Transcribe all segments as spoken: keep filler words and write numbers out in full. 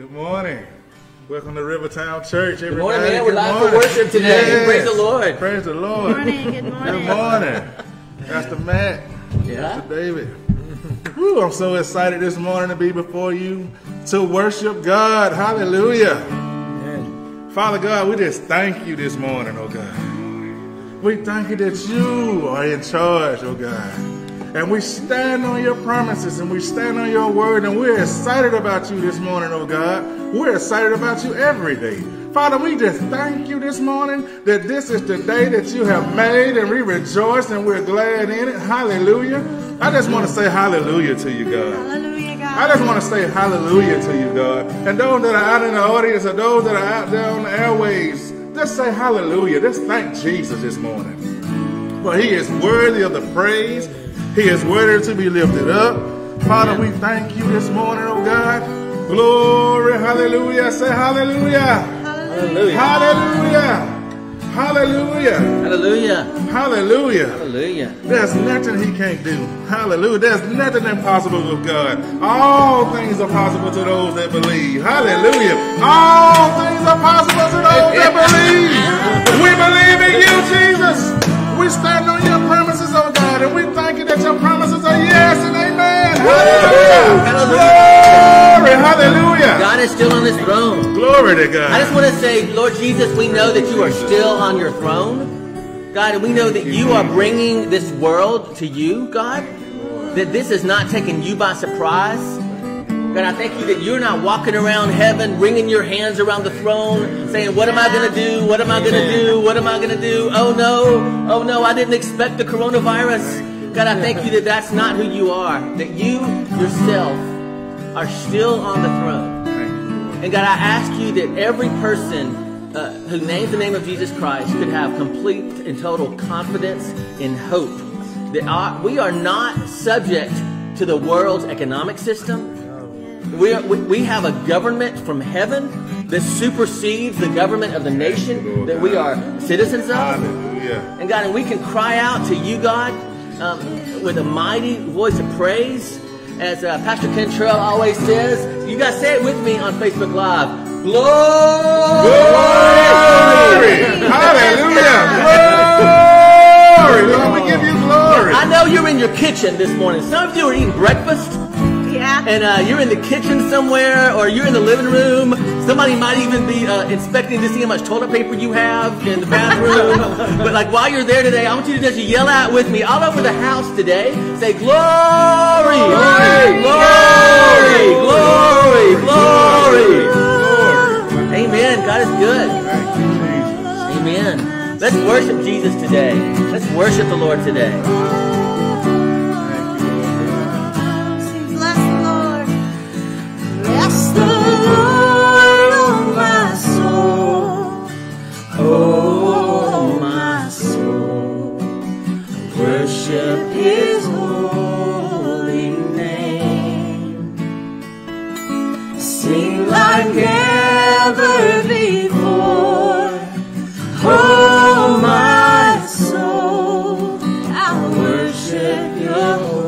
Good morning. Welcome to Rivertown Church, everybody. Good morning, man. We're live for worship today. Yes. Praise the Lord. Praise the Lord. Good morning. Good morning. Good morning. Pastor Matt. Yeah. Pastor David. Whew, I'm so excited this morning to be before you to worship God. Hallelujah. Amen. Father God, we just thank you this morning, oh God. We thank you that you are in charge, oh God. And we stand on your promises, and we stand on your word, and we're excited about you this morning, oh God. We're excited about you every day. Father, we just thank you this morning that this is the day that you have made, and we rejoice, and we're glad in it. Hallelujah. I just want to say hallelujah to you, God. Hallelujah, God. I just want to say hallelujah to you, God. And those that are out in the audience, or those that are out there on the airwaves, just say hallelujah. Just thank Jesus this morning. For he is worthy of the praise. He is worthy to be lifted up. Father, we thank you this morning, oh God. Glory, hallelujah. Say hallelujah. Hallelujah. Hallelujah. Hallelujah. Hallelujah. Hallelujah. Hallelujah. There's nothing he can't do. Hallelujah. There's nothing impossible with God. All things are possible to those that believe. Hallelujah. All things are possible to those that believe. We believe in you, Jesus. We stand on your promises, oh God, and we thank you that your promises are yes and amen. Hallelujah. Hallelujah. Glory. Hallelujah. God is still on his throne. Glory to God. I just want to say, Lord Jesus, we know that you are still on your throne, God, and we know that you are bringing this world to you, God, that this is not taking you by surprise. God, I thank you that you're not walking around heaven, wringing your hands around the throne, saying, what am I going to do? What am I going to do? What am I going to do? Oh, no. Oh, no. I didn't expect the coronavirus. God, I thank you that that's not who you are, that you yourself are still on the throne. And God, I ask you that every person uh, who names the name of Jesus Christ could have complete and total confidence and hope that our, we are not subject to the world's economic system. We, are, we have a government from heaven that supersedes the government of the nation that we are citizens of. Hallelujah. And God, and we can cry out to you, God, um, with a mighty voice of praise. As uh, Pastor Kentrell always says, you guys say it with me on Facebook Live. Glory! Glory! Hallelujah! Glory! Lord, we give you glory. I know you're in your kitchen this morning. Some of you are eating breakfast. Yeah. And uh, you're in the kitchen somewhere, or you're in the living room. Somebody might even be uh, inspecting to see how much toilet paper you have in the bathroom. But like while you're there today, I want you to just yell out with me all over the house today. Say glory, glory, glory, glory, glory, glory. glory. Amen. God is good. Amen. Let's worship Jesus today. Let's worship the Lord today. Bless the Lord, oh my soul, oh my soul, worship his holy name, sing like ever before, oh my soul, I worship your holy name.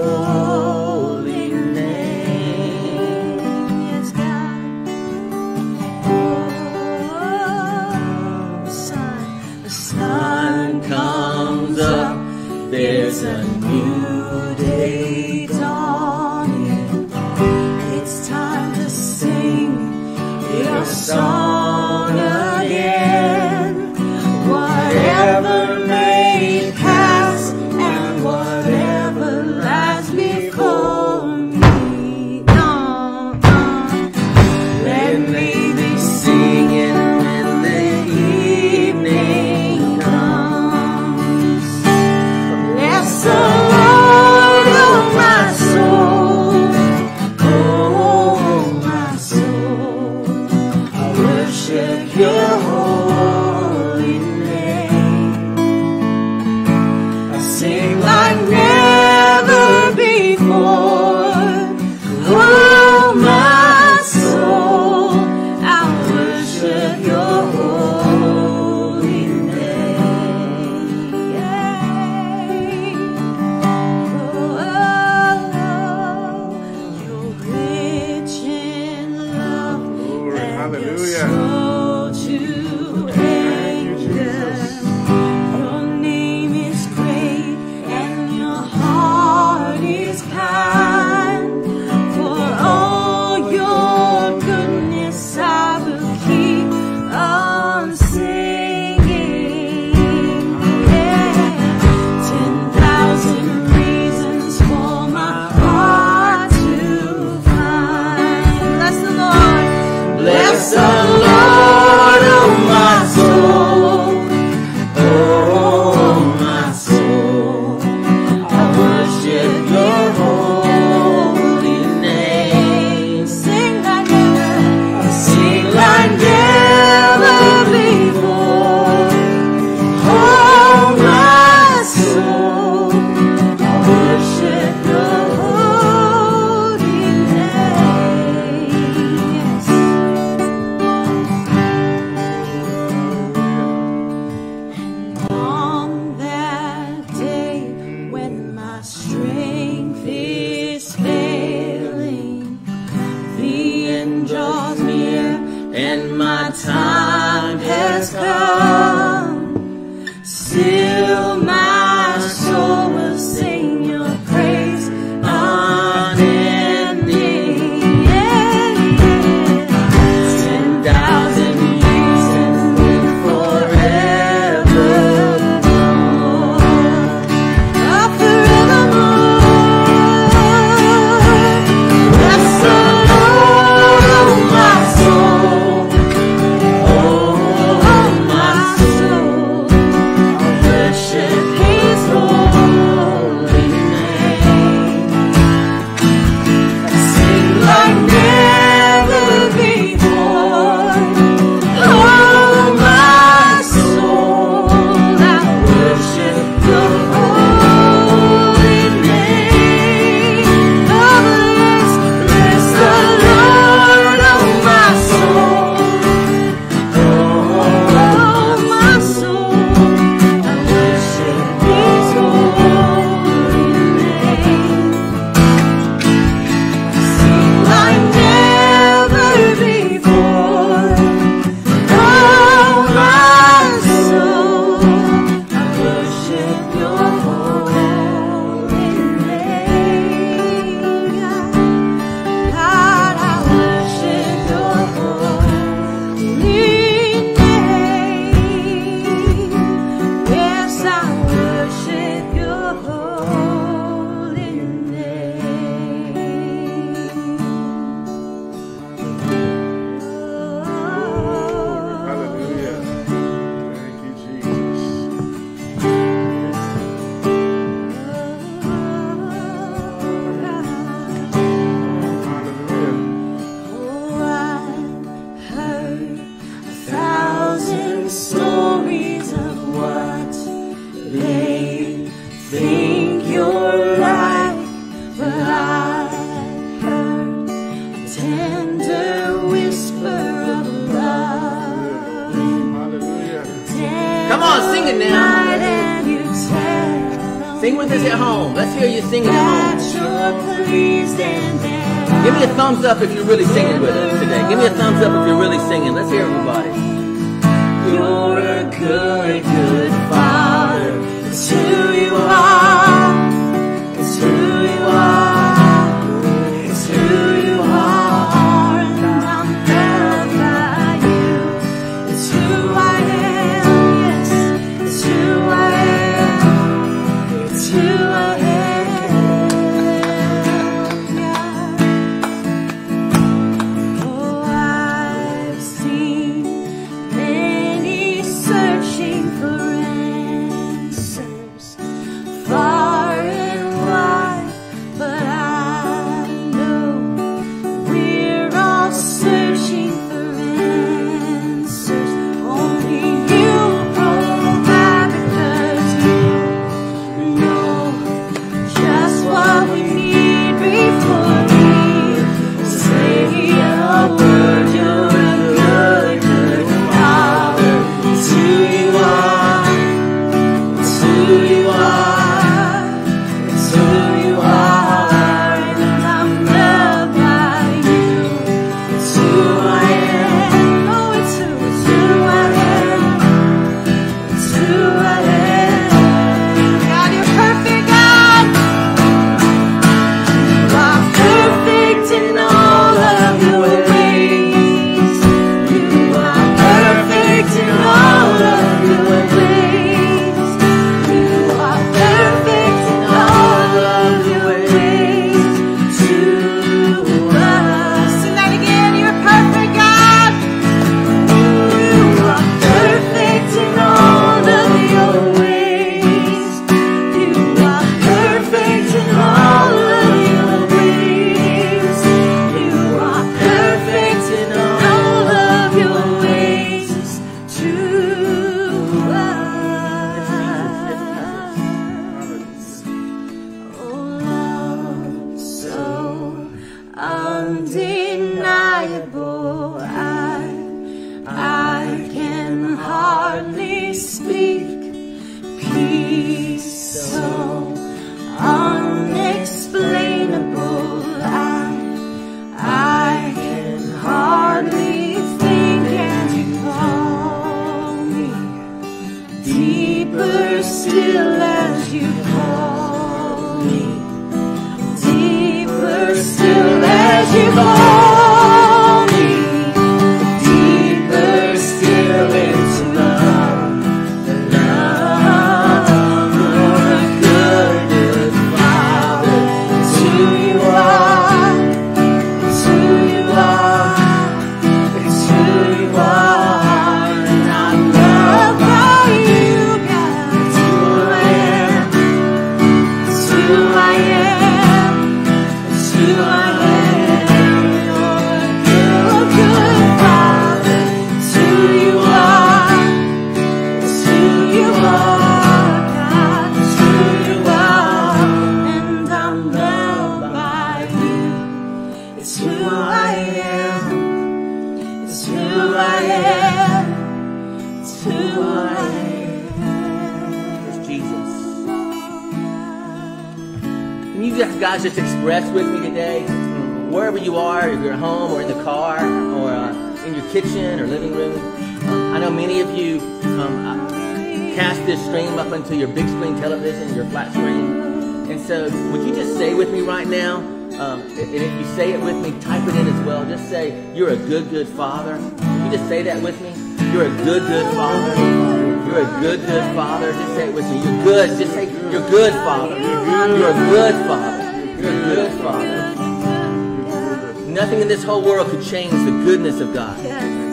There's a new day dawning. It's time to sing your song again. Whatever may pass and whatever lies before me, uh, uh, let me be singing when the evening. So Lord, oh my soul, oh my soul, I and my time has come. Still my soul will sing your praise unending. Yeah. Ten thousand years and forevermore. Oh, forevermore. Bless the Lord, oh my soul. Oh my soul, I'll worship His holy name. Sing like never before. Oh my soul, I'll worship Your holy name. Oh bless, bless the Lord, oh my soul. Oh my soul, I worship His holy name. Like never before. Oh my soul, I worship Your holy name. God, I worship Your holy name. Yes, I worship Your holy name. Hallelujah. Thank you, Jesus. Hallelujah. Oh, I've heard a thousand stories of what they think you're like, but I heard a tender whisper of love. Hallelujah. Come on, sing it now. Sing with us at home. Let's hear you singing at home. You're pleased and that Give me a thumbs up if you're really singing with us today. Give me a thumbs up if you're really singing. Let's hear everybody. You're a good, good Father. It's who You are. It's who You are. It's who You are. And I'm loved by You. It's who I am. Yes, it's who I am. It's who I am. Yeah. Oh, I've seen many searching for answers far and wide, but I know we're all searching for answers. Only You provide, because You know just what we need before we say a word. You're a good, good Father. It's who You are. It's who You are. It's who You are. And I'm loved by You. It's who I am. Oh, it's who, it's who I am. It's who I am. God, You're perfect, God. You are perfect in all of Your ways. You are perfect in all of Your ways. You are perfect in all of Your ways to us. Sing that again. You're perfect, God. You are perfect in all of Your ways. You are perfect in all of Your ways. You are perfect in all of Your ways to us. Oh, love so undeniable, I, I can hardly speak. Peace so unexplainable, I, I can hardly feel. It's who I am. It's who I am. It's who I am. It's Jesus. Can you just, guys, just express with me today, wherever you are, if you're at home or in the car or uh, in your kitchen or living room? Um, I know many of you um, uh, cast this stream up into your big screen television, your flat screen. And so would you just say with me right now, um, and if you say it with me, type it in as well. Just say, you're a good, good father. Would you just say that with me? You're a good, good father. You're a good, good father. Just say it with me. You're good. Just say, you're good father. You're a good father. You're a good father. Nothing in this whole world could change the goodness of God.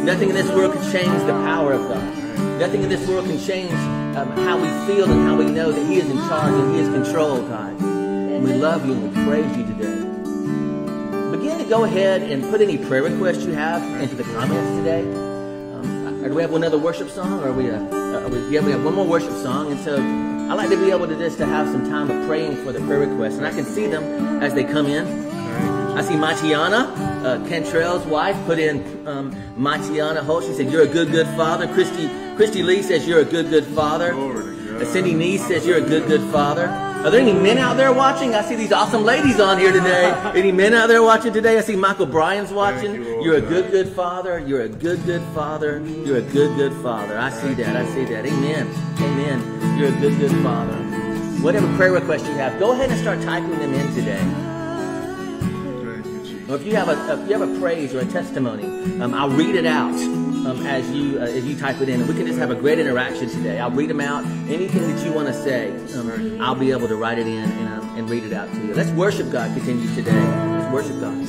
Nothing in this world could change the power of God. Nothing in this world can change um, how we feel and how we know that He is in charge and He is controlled, guys. And we love you and we praise you today. Begin to go ahead and put any prayer requests you have into the comments today. Um, do we have another worship song? Or are we, uh, are we, yeah, we have one more worship song. And so I like to be able to just to have some time of praying for the prayer requests. And I can see them as they come in. I see Matiana. Uh, Kentrell's wife put in um, Matiana Holt. She said, you're a good, good father. Christy, Christy Lee says, you're a good, good father. Uh, Cindy Nee says, you're a good, good father. Are there any men out there watching? I see these awesome ladies on here today. Any men out there watching today? I see Michael Bryan's watching. You, you're a good, good father. You're a good, good father. You're a good, good father. I see that. I see that. Amen. Amen. You're a good, good father. Whatever prayer request you have, go ahead and start typing them in today. Or if you have a if you have a praise or a testimony, um, I'll read it out um, as you uh, as you type it in, and we can just have a great interaction today. I'll read them out. Anything that you want to say, um, I'll be able to write it in and um, and read it out to you. Let's worship God. Continue today. Let's worship God.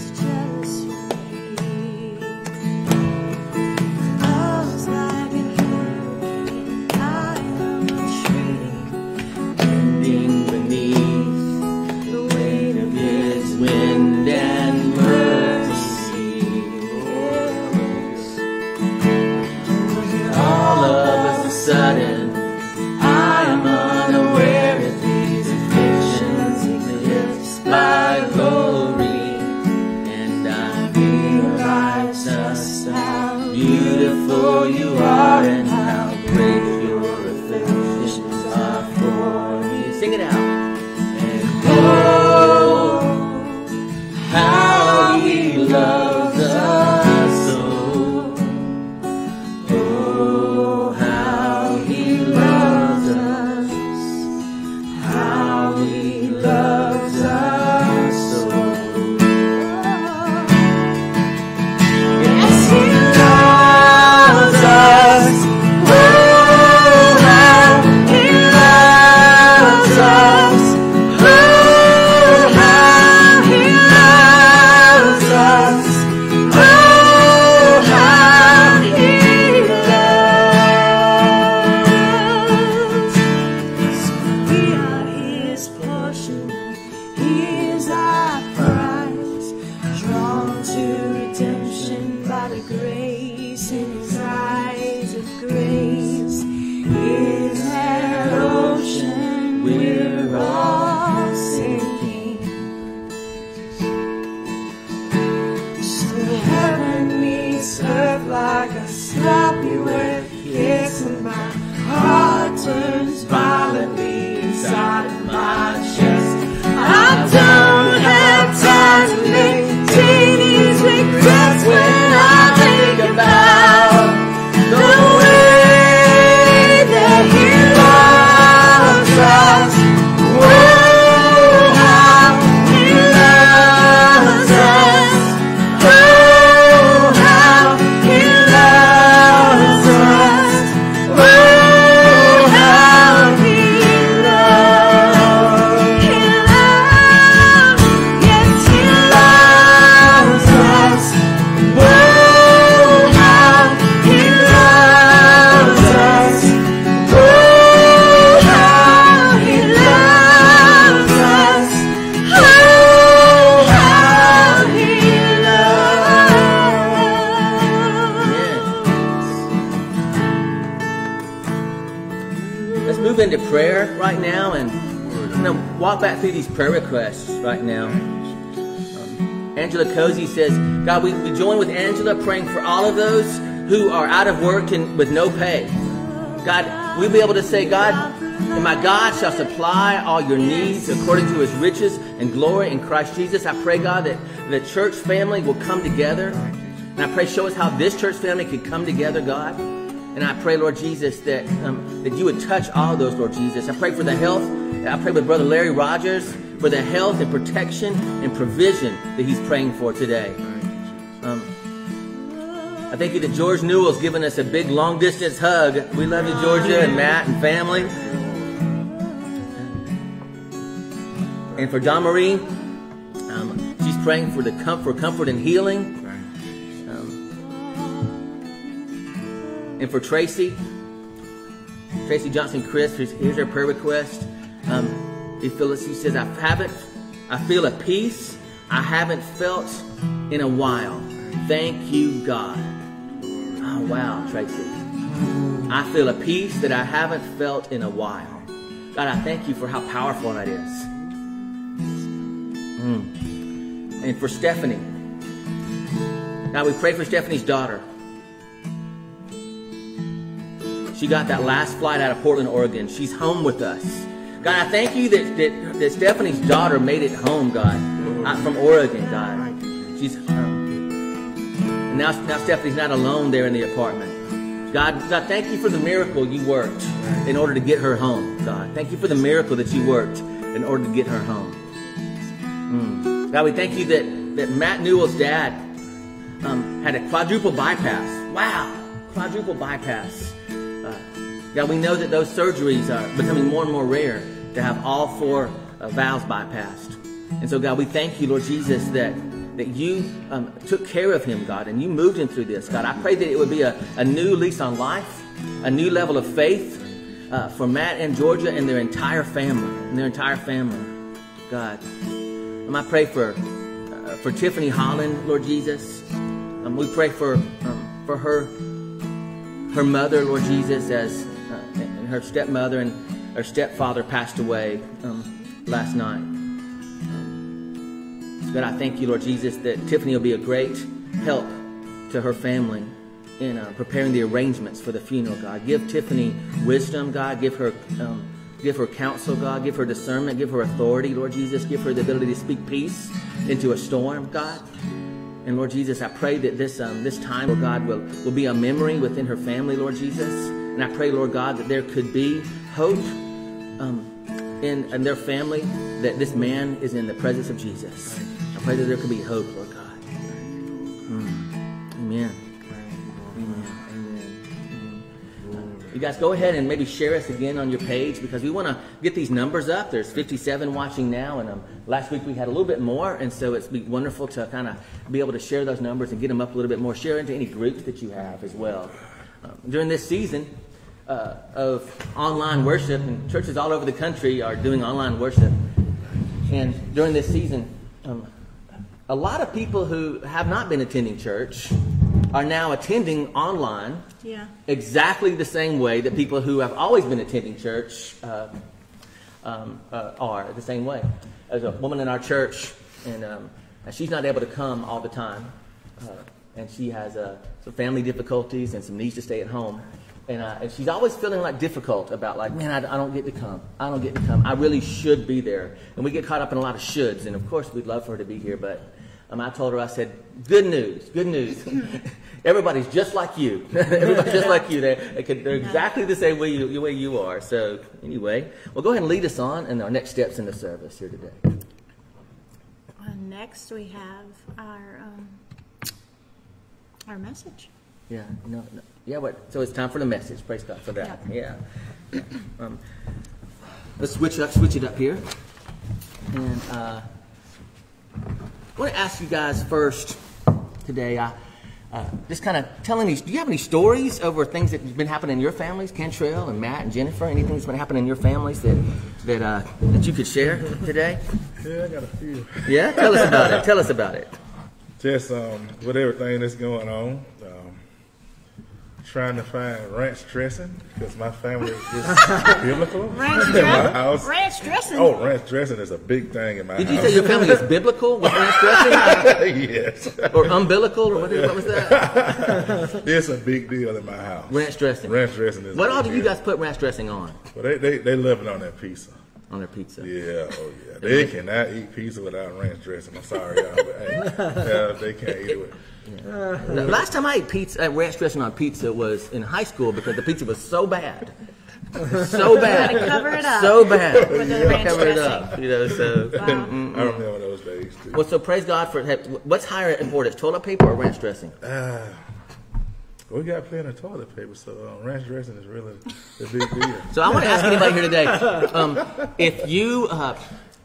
Angela Cozy says, God, we, we join with Angela praying for all of those who are out of work and with no pay. God, we'll be able to say, God, and my God shall supply all your needs according to his riches and glory in Christ Jesus. I pray, God, that the church family will come together. And I pray, show us how this church family could come together, God. And I pray, Lord Jesus, that um, that you would touch all those, Lord Jesus. I pray for the health. I pray with Brother Larry Rogers for the health and protection and provision that he's praying for today. Um, I thank you that George Newell's given us a big long-distance hug. We love you, Georgia, and Matt and family. And for Dom Marie, um, she's praying for the com for comfort and healing. And for Tracy, Tracy Johnson, Chris, here's her prayer request. Um, Phyllis, she says, I haven't, I feel a peace I haven't felt in a while. Thank you, God. Oh, wow, Tracy. I feel a peace that I haven't felt in a while. God, I thank you for how powerful that is. Mm. And for Stephanie, now we pray for Stephanie's daughter. She got that last flight out of Portland, Oregon. She's home with us. God, I thank you that, that, that Stephanie's daughter made it home, God. I'm from Oregon, God. She's home. Now, now Stephanie's not alone there in the apartment. God, God, thank you for the miracle you worked in order to get her home, God. Thank you for the miracle that you worked in order to get her home. Mm. God, we thank you that, that Matt Newell's dad um, had a quadruple bypass. Wow, quadruple bypass. God, we know that those surgeries are becoming more and more rare to have all four uh, valves bypassed. And so, God, we thank you, Lord Jesus, that, that you um, took care of him, God, and you moved him through this. God, I pray that it would be a, a new lease on life, a new level of faith uh, for Matt and Georgia and their entire family, and their entire family, God. Um, I pray for, uh, for Tiffany Holland, Lord Jesus. Um, we pray for, um, for her, her mother, Lord Jesus, as... her stepmother and her stepfather passed away um, last night. Um, God, I thank you, Lord Jesus, that Tiffany will be a great help to her family in uh, preparing the arrangements for the funeral, God. Give Tiffany wisdom, God. Give her, um, give her counsel, God. Give her discernment. Give her authority, Lord Jesus. Give her the ability to speak peace into a storm, God. And, Lord Jesus, I pray that this, um, this time, Lord God, will, will be a memory within her family, Lord Jesus. And I pray, Lord God, that there could be hope um, in, in their family, that this man is in the presence of Jesus. I pray that there could be hope, Lord God. Mm. Amen. Amen. Amen. Amen. You guys, go ahead and maybe share us again on your page, because we want to get these numbers up. There's fifty-seven watching now, and um, last week we had a little bit more, and so it's be wonderful to kind of be able to share those numbers and get them up a little bit more. Share into any groups that you have as well. Um, during this season uh, of online worship, and churches all over the country are doing online worship, and during this season, um, a lot of people who have not been attending church are now attending online, yeah. exactly the same way that people who have always been attending church uh, um, uh, are, the same way. There's a woman in our church, and um, she's not able to come all the time. Uh, And she has uh, some family difficulties and some needs to stay at home. And, uh, and she's always feeling like difficult about like, man, I, I don't get to come. I don't get to come. I really should be there. And we get caught up in a lot of shoulds. And, of course, we'd love for her to be here. But um, I told her, I said, good news, good news. Everybody's just like you. Everybody's just like you. They're, they're exactly the same way you, the way you are. So, anyway, well, go ahead and lead us on in our next steps in the service here today. Well, next we have our... Um Our message. Yeah, no, no, yeah. What? So it's time for the message. Praise God for that. Yeah. yeah. Um, let's switch it up. Switch it up here. And uh, I want to ask you guys first today. I uh, just kind of telling these. Do you have any stories over things that's been happening in your families, Kentrell and Matt and Jennifer? Anything that's been happening in your families that that uh, that you could share today? Yeah, I got a few. Yeah, tell us about it. Tell us about it. Just um, with everything that's going on, um, trying to find ranch dressing because my family is just biblical. Ranch in my house. Ranch dressing. Oh, ranch dressing is a big thing in my Did house. Did you say your family is biblical with ranch dressing? Yes. Or umbilical or what, is, what was that? It's a big deal in my house. Ranch dressing. Ranch dressing is. What all do you guys put ranch dressing on? Well, they they they love it on their pizza. On their pizza. Yeah, oh yeah. They cannot eat pizza without ranch dressing. I'm sorry, y'all, but hey, yeah, they can't eat it with. Uh, now, last time I ate pizza, I ranch dressing on pizza was in high school because the pizza was so bad, so bad, you cover it up. so bad, with the ranch cover it up. You know, so wow. mm-mm. I remember those days too. Well, so praise God for what's higher importance, toilet paper or ranch dressing? Uh, We got plenty of toilet paper, so um, ranch dressing is really a big deal. So I want to ask anybody here today, um, if you uh,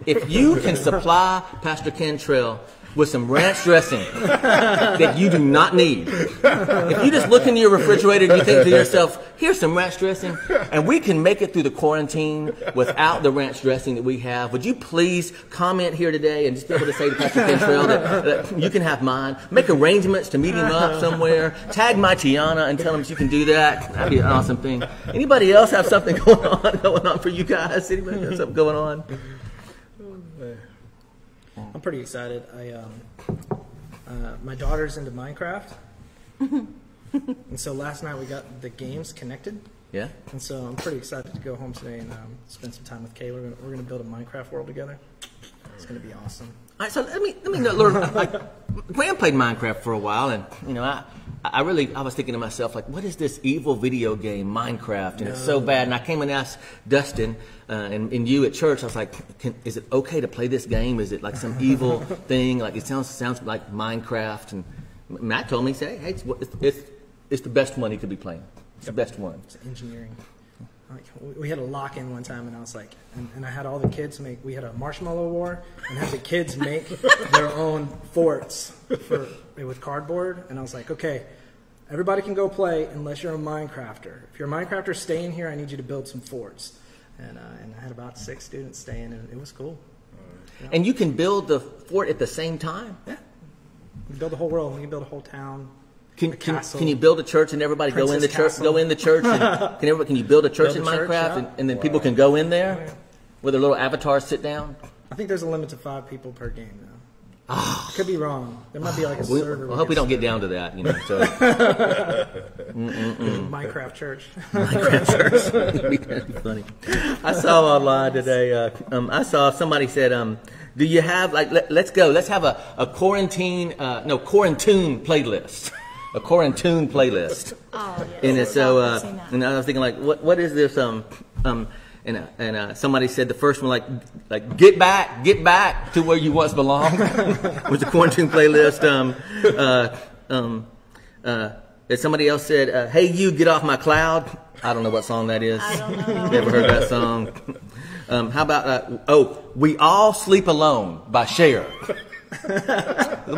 if you can supply Pastor Kentrell with some ranch dressing that you do not need. If you just look into your refrigerator and you think to yourself, here's some ranch dressing, and we can make it through the quarantine without the ranch dressing that we have, would you please comment here today and just be able to say to Pastor Kentrell that, that you can have mine. Make arrangements to meet him up somewhere. Tag Matiana and tell him you can do that. That'd be an awesome thing. Anybody else have something going on, going on for you guys? Anybody got something going on? I'm pretty excited. I um, uh, my daughter's into Minecraft, and so last night we got the games connected. Yeah. And so I'm pretty excited to go home today and um, spend some time with Kay. We're gonna, we're gonna build a Minecraft world together. It's gonna be awesome. All right. So let me let me learn. I, Graham played Minecraft for a while, and you know I. I really, I was thinking to myself, like, what is this evil video game, Minecraft? And no. It's so bad. And I came and asked Dustin uh, and, and you at church, I was like, can, is it okay to play this game? Is it like some evil thing? Like, it sounds sounds like Minecraft. And Matt told me, he said, hey, it's, it's, it's the best one he could be playing. It's yep. the best one. It's engineering. Like, we had a lock-in one time, and I was like, and, and I had all the kids make, we had a marshmallow war, and had the kids make their own forts for, with cardboard. And I was like, okay, everybody can go play unless you're a Minecrafter. If you're a Minecrafter, stay in here. I need you to build some forts. And, uh, and I had about six students staying, and it was cool. You know? And you can build the fort at the same time? Yeah. You can build the whole world. You can build a whole town. Can, can, can you build a church and everybody Princess go in the Castle. church? Go in the church. And can everybody? Can you build a church build in Minecraft? Church, yeah. and, and then wow. people can go in there oh, yeah. with their little avatars, sit down. I think there's a limit to five people per game, though. Oh. Could be wrong. There might be like a we, server. I hope we don't server. get down to that, you know. So. mm -mm -mm. Minecraft church. Minecraft church. That'd be funny. I saw online today. Uh, um, I saw somebody said. Um, Do you have like? Let, let's go. Let's have a a quarantine. Uh, no quarantine playlist. A quarantine playlist. Oh, yes. And so, uh, and I was thinking, like, what what is this? Um, um, and uh, and uh, somebody said the first one, like, like get back, get back to where you once belonged, was the quarantine playlist. Um, uh, um, uh, and somebody else said, uh, hey, you get off my cloud. I don't know what song that is. I don't know. Never heard that song. Um, how about uh, oh, we all sleep alone by Cher.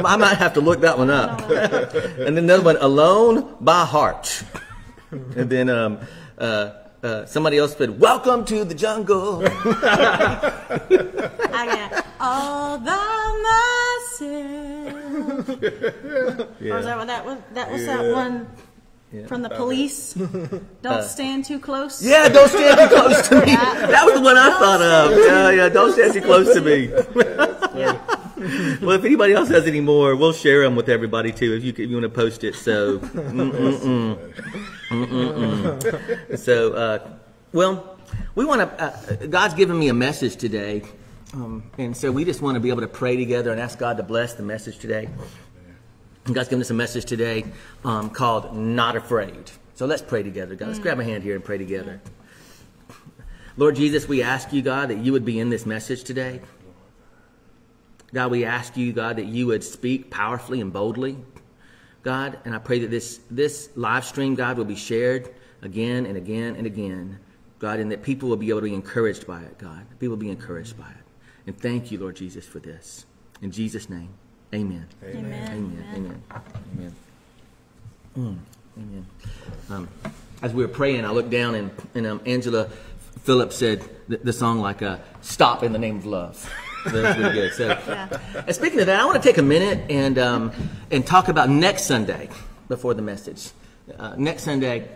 I might have to look that one up. And then another one, Alone by Heart. And then um, uh, uh, somebody else said, welcome to the jungle. I got all by myself. Yeah. Or was that, that was, that, was yeah. that one yeah. from The Police? Don't uh, stand too close. Yeah, don't stand too close to me. Yeah. That was the one I don't thought of. Yeah, yeah, don't stand too close to me. Yeah. Well, if anybody else has any more, we'll share them with everybody too. If you if you want to post it, so mm, mm, mm. Mm, mm, mm. so uh, well, we want to. Uh, God's given me a message today, um, and so we just want to be able to pray together and ask God to bless the message today. And God's given us a message today um, called "Not Afraid." So let's pray together, God. Let's grab a hand here and pray together. Lord Jesus, we ask you, God, that you would be in this message today. God, we ask you, God, that you would speak powerfully and boldly, God. And I pray that this, this live stream, God, will be shared again and again and again, God, and that people will be able to be encouraged by it, God. People will be encouraged by it. And thank you, Lord Jesus, for this. In Jesus' name, amen. Amen. Amen. Amen. Amen. Amen. Amen. Um, as we were praying, I looked down, and, and um, Angela Phillips said the, the song, like, uh, Stop in the Name of Love. That's really good. So, yeah. And speaking of that, I want to take a minute and um, and talk about next Sunday before the message. uh, next Sunday,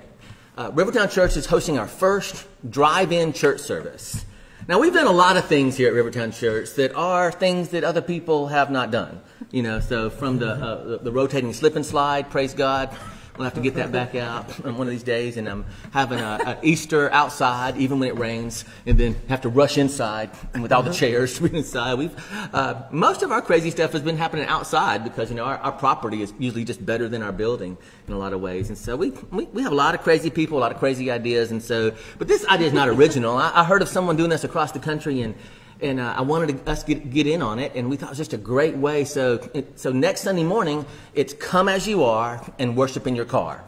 uh, Rivertown Church is hosting our first drive-in church service. Now, we've done a lot of things here at Rivertown Church that are things that other people have not done. You know, so from the, uh, the, the rotating slip and slide, praise God. We'll have to get that back out on one of these days, and I'm having an Easter outside, even when it rains, and then have to rush inside with all the chairs inside. We've uh, most of our crazy stuff has been happening outside because you know our, our property is usually just better than our building in a lot of ways, and so we, we we have a lot of crazy people, a lot of crazy ideas, and so. But this idea is not original. I, I heard of someone doing this across the country, and. And uh, I wanted to, us to get, get in on it, and we thought it was just a great way. So, so next Sunday morning, it's come as you are and worship in your car.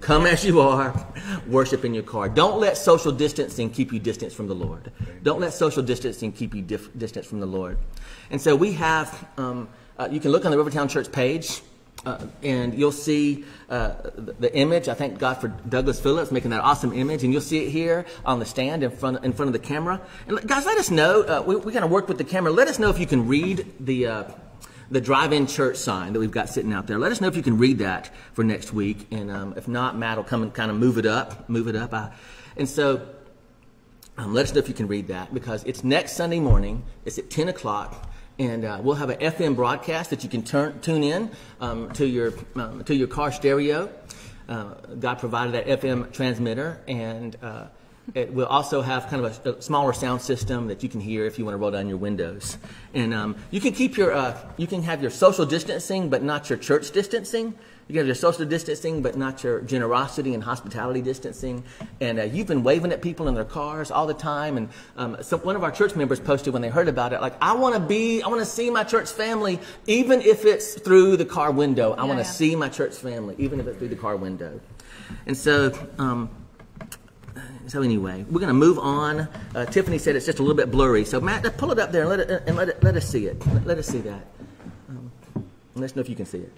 Come as you are, worship in your car. Don't let social distancing keep you distant from the Lord. Don't let social distancing keep you dif- distant from the Lord. And so we have, um, uh, you can look on the Rivertown Church page, uh, and you'll see uh, the, the image. I thank God for Douglas Phillips making that awesome image, and you'll see it here on the stand in front in front of the camera. And guys, let us know. Uh, we we kind of work with the camera. Let us know if you can read the uh, the drive-in church sign that we've got sitting out there. Let us know if you can read that for next week, and um, if not, Matt will come and kind of move it up, move it up. I, and so um, let us know if you can read that because it's next Sunday morning. It's at ten o'clock. And uh, we'll have an F M broadcast that you can turn, tune in um, to your um, to your car stereo. Uh, God provided that F M transmitter, and uh, it will also have kind of a, a smaller sound system that you can hear if you want to roll down your windows. And um, you can keep your uh, you can have your social distancing, but not your church distancing. You can have your social distancing, but not your generosity and hospitality distancing. And uh, you've been waving at people in their cars all the time. And um, so one of our church members posted when they heard about it, like, I want to be, I want to see my church family, even if it's through the car window. I yeah, want to yeah. see my church family, even if it's through the car window. And so, um, so anyway, we're going to move on. Uh, Tiffany said it's just a little bit blurry. So Matt, pull it up there and let it and let it, let us see it. Let, let us see that. Um, let us know if you can see it.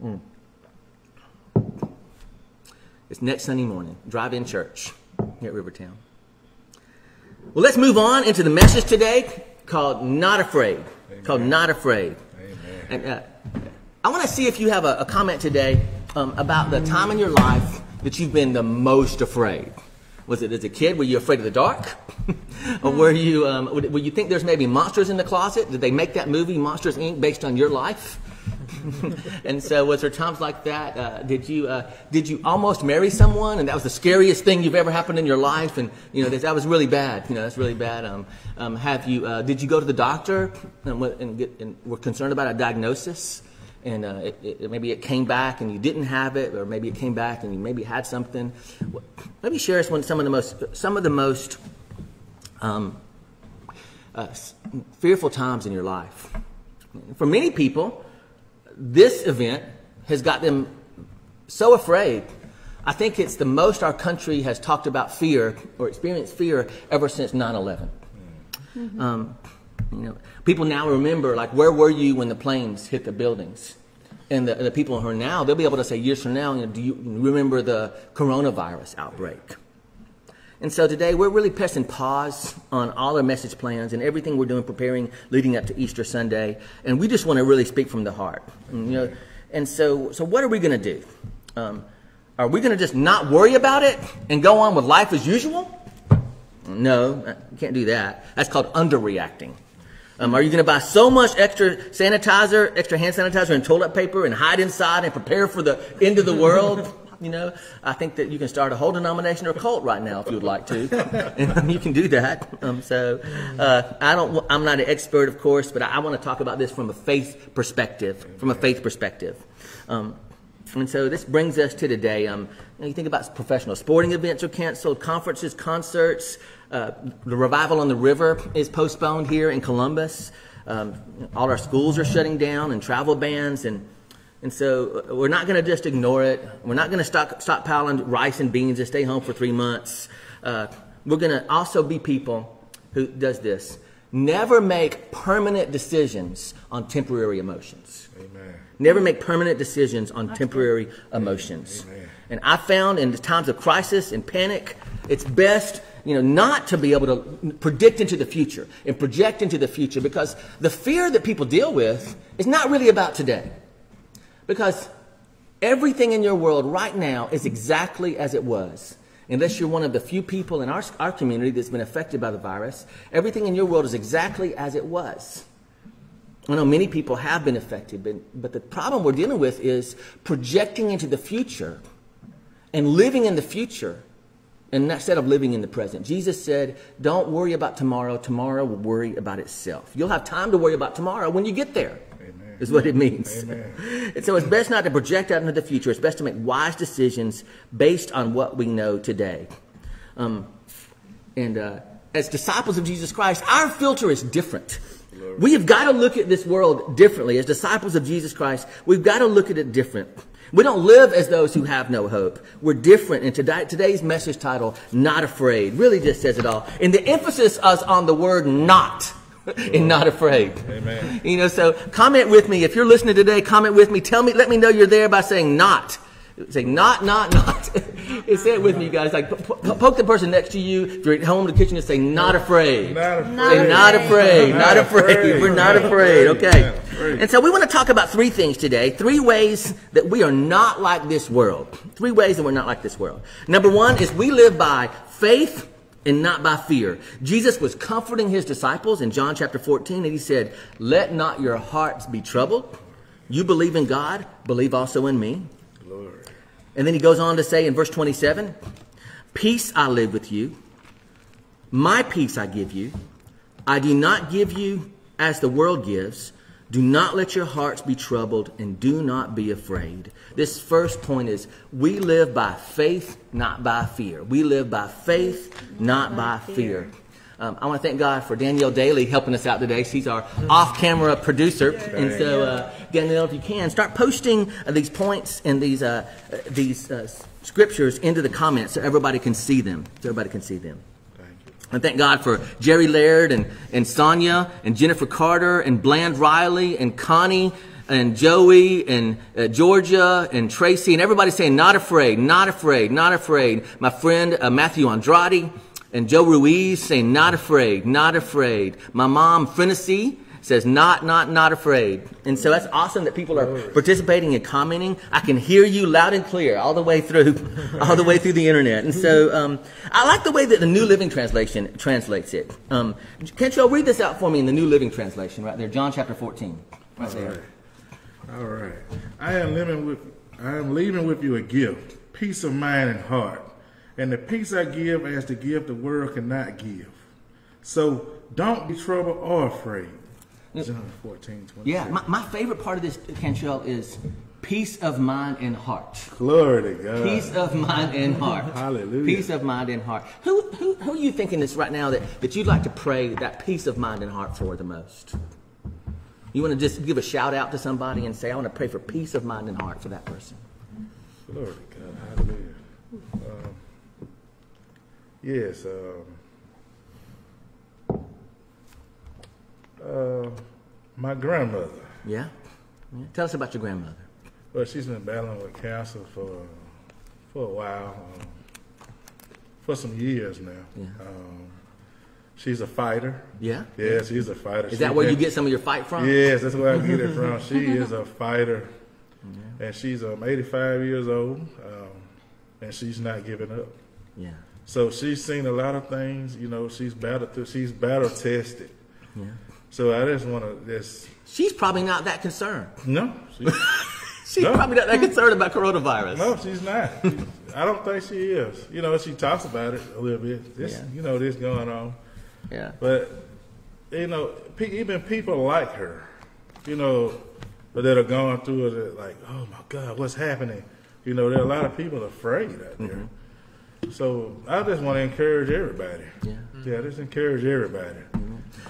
Mm. It's next Sunday morning, drive-in church here at Rivertown. Well, let's move on into the message today called Not Afraid. Amen. Called Not Afraid. Amen. And uh, I want to see if you have a, a comment today um, about the time in your life that you've been the most afraid. Was it as a kid? Were you afraid of the dark? Or were you, um, would, would you think there's maybe monsters in the closet? Did they make that movie, Monsters, Incorporated, based on your life? And so was there times like that? Uh, did you uh, did you almost marry someone, and that was the scariest thing you've ever happened in your life? And you know that was really bad. You know that's really bad. Um, um, have you uh, did you go to the doctor and, and, get, and were concerned about a diagnosis? And uh, it, it, maybe it came back and you didn't have it, or maybe it came back and you maybe had something. Let me share us one some of the most some of the most um, uh, fearful times in your life. For many people, this event has got them so afraid. I think it's the most our country has talked about fear or experienced fear ever since nine eleven. Mm-hmm. Um, you know, people now remember, like, where were you when the planes hit the buildings? And the, the people who are now, they'll be able to say years from now, you know, do you remember the coronavirus outbreak? And so today we're really pressing pause on all our message plans and everything we're doing preparing leading up to Easter Sunday. And we just want to really speak from the heart. And, you know, and so so what are we going to do? Um, are we going to just not worry about it and go on with life as usual? No, you can't do that. That's called underreacting. Um, are you going to buy so much extra sanitizer, extra hand sanitizer and toilet paper and hide inside and prepare for the end of the world? You know, I think that you can start a whole denomination or cult right now if you would like to. And you can do that. Um, so uh, I don't, I'm not an expert, of course, but I, I want to talk about this from a faith perspective, from a faith perspective. Um, and so this brings us to today. Um, you know, you think about professional sporting events are canceled, conferences, concerts. Uh, the revival on the river is postponed here in Columbus. Um, all our schools are shutting down and travel bans and And so we're not going to just ignore it. We're not going to stock, stockpile rice and beans and stay home for three months. Uh, we're going to also be people who does this. Never make permanent decisions on temporary emotions. Amen. Never make permanent decisions on temporary emotions. Amen. And I found in the times of crisis and panic, it's best, you know, not to be able to predict into the future and project into the future because the fear that people deal with is not really about today. Because Everything in your world right now is exactly as it was. Unless you're one of the few people in our, our community that's been affected by the virus, everything in your world is exactly as it was. I know many people have been affected, but, but the problem we're dealing with is projecting into the future and living in the future instead of living in the present. Jesus said, don't worry about tomorrow. Tomorrow will worry about itself. You'll have time to worry about tomorrow when you get there. Amen. Is what it means. Amen. And so it's best not to project out into the future. It's best to make wise decisions based on what we know today. Um, and uh, as disciples of Jesus Christ, our filter is different. Lord. We have got to look at this world differently. As disciples of Jesus Christ, we've got to look at it different. We don't live as those who have no hope. We're different. And today, today's message title, Not Afraid, really just says it all. And the emphasis is on the word not. And not afraid. Amen. You know, so comment with me. If you're listening today, comment with me. Tell me, let me know you're there by saying not. Say not, not, not. Say it with me, you guys. Like, po po poke the person next to you. If you're at home in the kitchen, just say not afraid. Not afraid. Not afraid. Not afraid. Not afraid. We're not afraid. Okay. And so we want to talk about three things today. Three ways that we are not like this world. Three ways that we're not like this world. Number one is we live by faith and not by fear. Jesus was comforting his disciples in John chapter fourteen, and he said, let not your hearts be troubled. You believe in God, believe also in me. Glory. And then he goes on to say in verse twenty-seven, peace I live with you. My peace I give you. I do not give you as the world gives. Do not let your hearts be troubled and do not be afraid. This first point is we live by faith, not by fear. We live by faith, not, not by, by fear. fear. Um, I want to thank God for Danielle Daly helping us out today. She's our off-camera producer. And so, uh, Danielle, if you can, start posting uh, these points and these, uh, uh, these uh, scriptures into the comments so everybody can see them. So everybody can see them. And thank God for Jerry Laird and, and Sonia and Jennifer Carter and Bland Riley and Connie and Joey and uh, Georgia and Tracy and everybody saying, not afraid, not afraid, not afraid. My friend uh, Matthew Andrade and Joe Ruiz saying, not afraid, not afraid. My mom, Frenessy, says, not, not, not afraid. And so that's awesome that people are participating and commenting. I can hear you loud and clear all the way through, all the way through the internet. And so um, I like the way that the New Living Translation translates it. Um, Kentrell, read this out for me in the New Living Translation right there, John chapter fourteen. Right all there. Right. All right. I am, living with, I am leaving with you a gift, peace of mind and heart. And the peace I give as the gift the world cannot give. So don't be troubled or afraid. John fourteen twenty-six. Yeah, my, my favorite part of this, Kentrell, is peace of mind and heart. Glory to God. Peace of mind and heart. Hallelujah. Peace of mind and heart. Who, who, who are you thinking this right now that, that you'd like to pray that peace of mind and heart for the most? You want to just give a shout out to somebody and say, I want to pray for peace of mind and heart for that person. Glory to God. Hallelujah. Um, yes, um. Uh, my grandmother. Yeah? yeah. Tell us about your grandmother. Well, she's been battling with cancer for for a while, um, for some years now. Yeah. Um, she's a fighter. Yeah. Yeah, she's a fighter. Is she, that where you get some of your fight from? Yes, that's where I get it from. She is a fighter, yeah. And she's um, eighty-five years old, um, and she's not giving up. Yeah. So she's seen a lot of things. You know, she's battled through. She's battle tested. Yeah. So I just want to just... She's probably not that concerned. No. She, she's no. probably not that concerned about coronavirus. No, she's not. She's, I don't think she is. You know, she talks about it a little bit. This, yeah. You know, this going on. Yeah. But, you know, pe even people like her, you know, that are going through it, like, oh, my God, what's happening? You know, there are a lot of people afraid out there. Mm-hmm. So I just want to encourage everybody. Yeah. Yeah, just encourage everybody.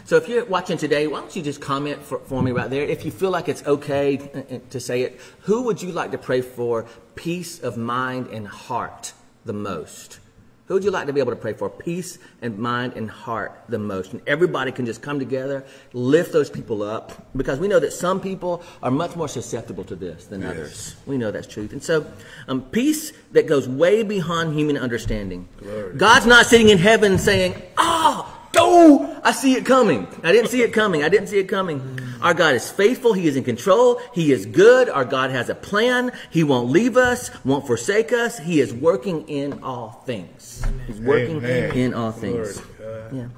So if you're watching today, why don't you just comment for, for me right there? If you feel like it's okay to say it, who would you like to pray for peace of mind and heart the most? Who would you like to be able to pray for peace and mind and heart the most? And everybody can just come together, lift those people up, because we know that some people are much more susceptible to this than yes. others. We know that's truth. And so um, peace that goes way beyond human understanding. Glory. God's not sitting in heaven saying, oh, oh, I see it coming. I didn't see it coming. I didn't see it coming. Our God is faithful. He is in control. He is good. Our God has a plan. He won't leave us, won't forsake us. He is working in all things. He's working Amen. in all things. Yeah.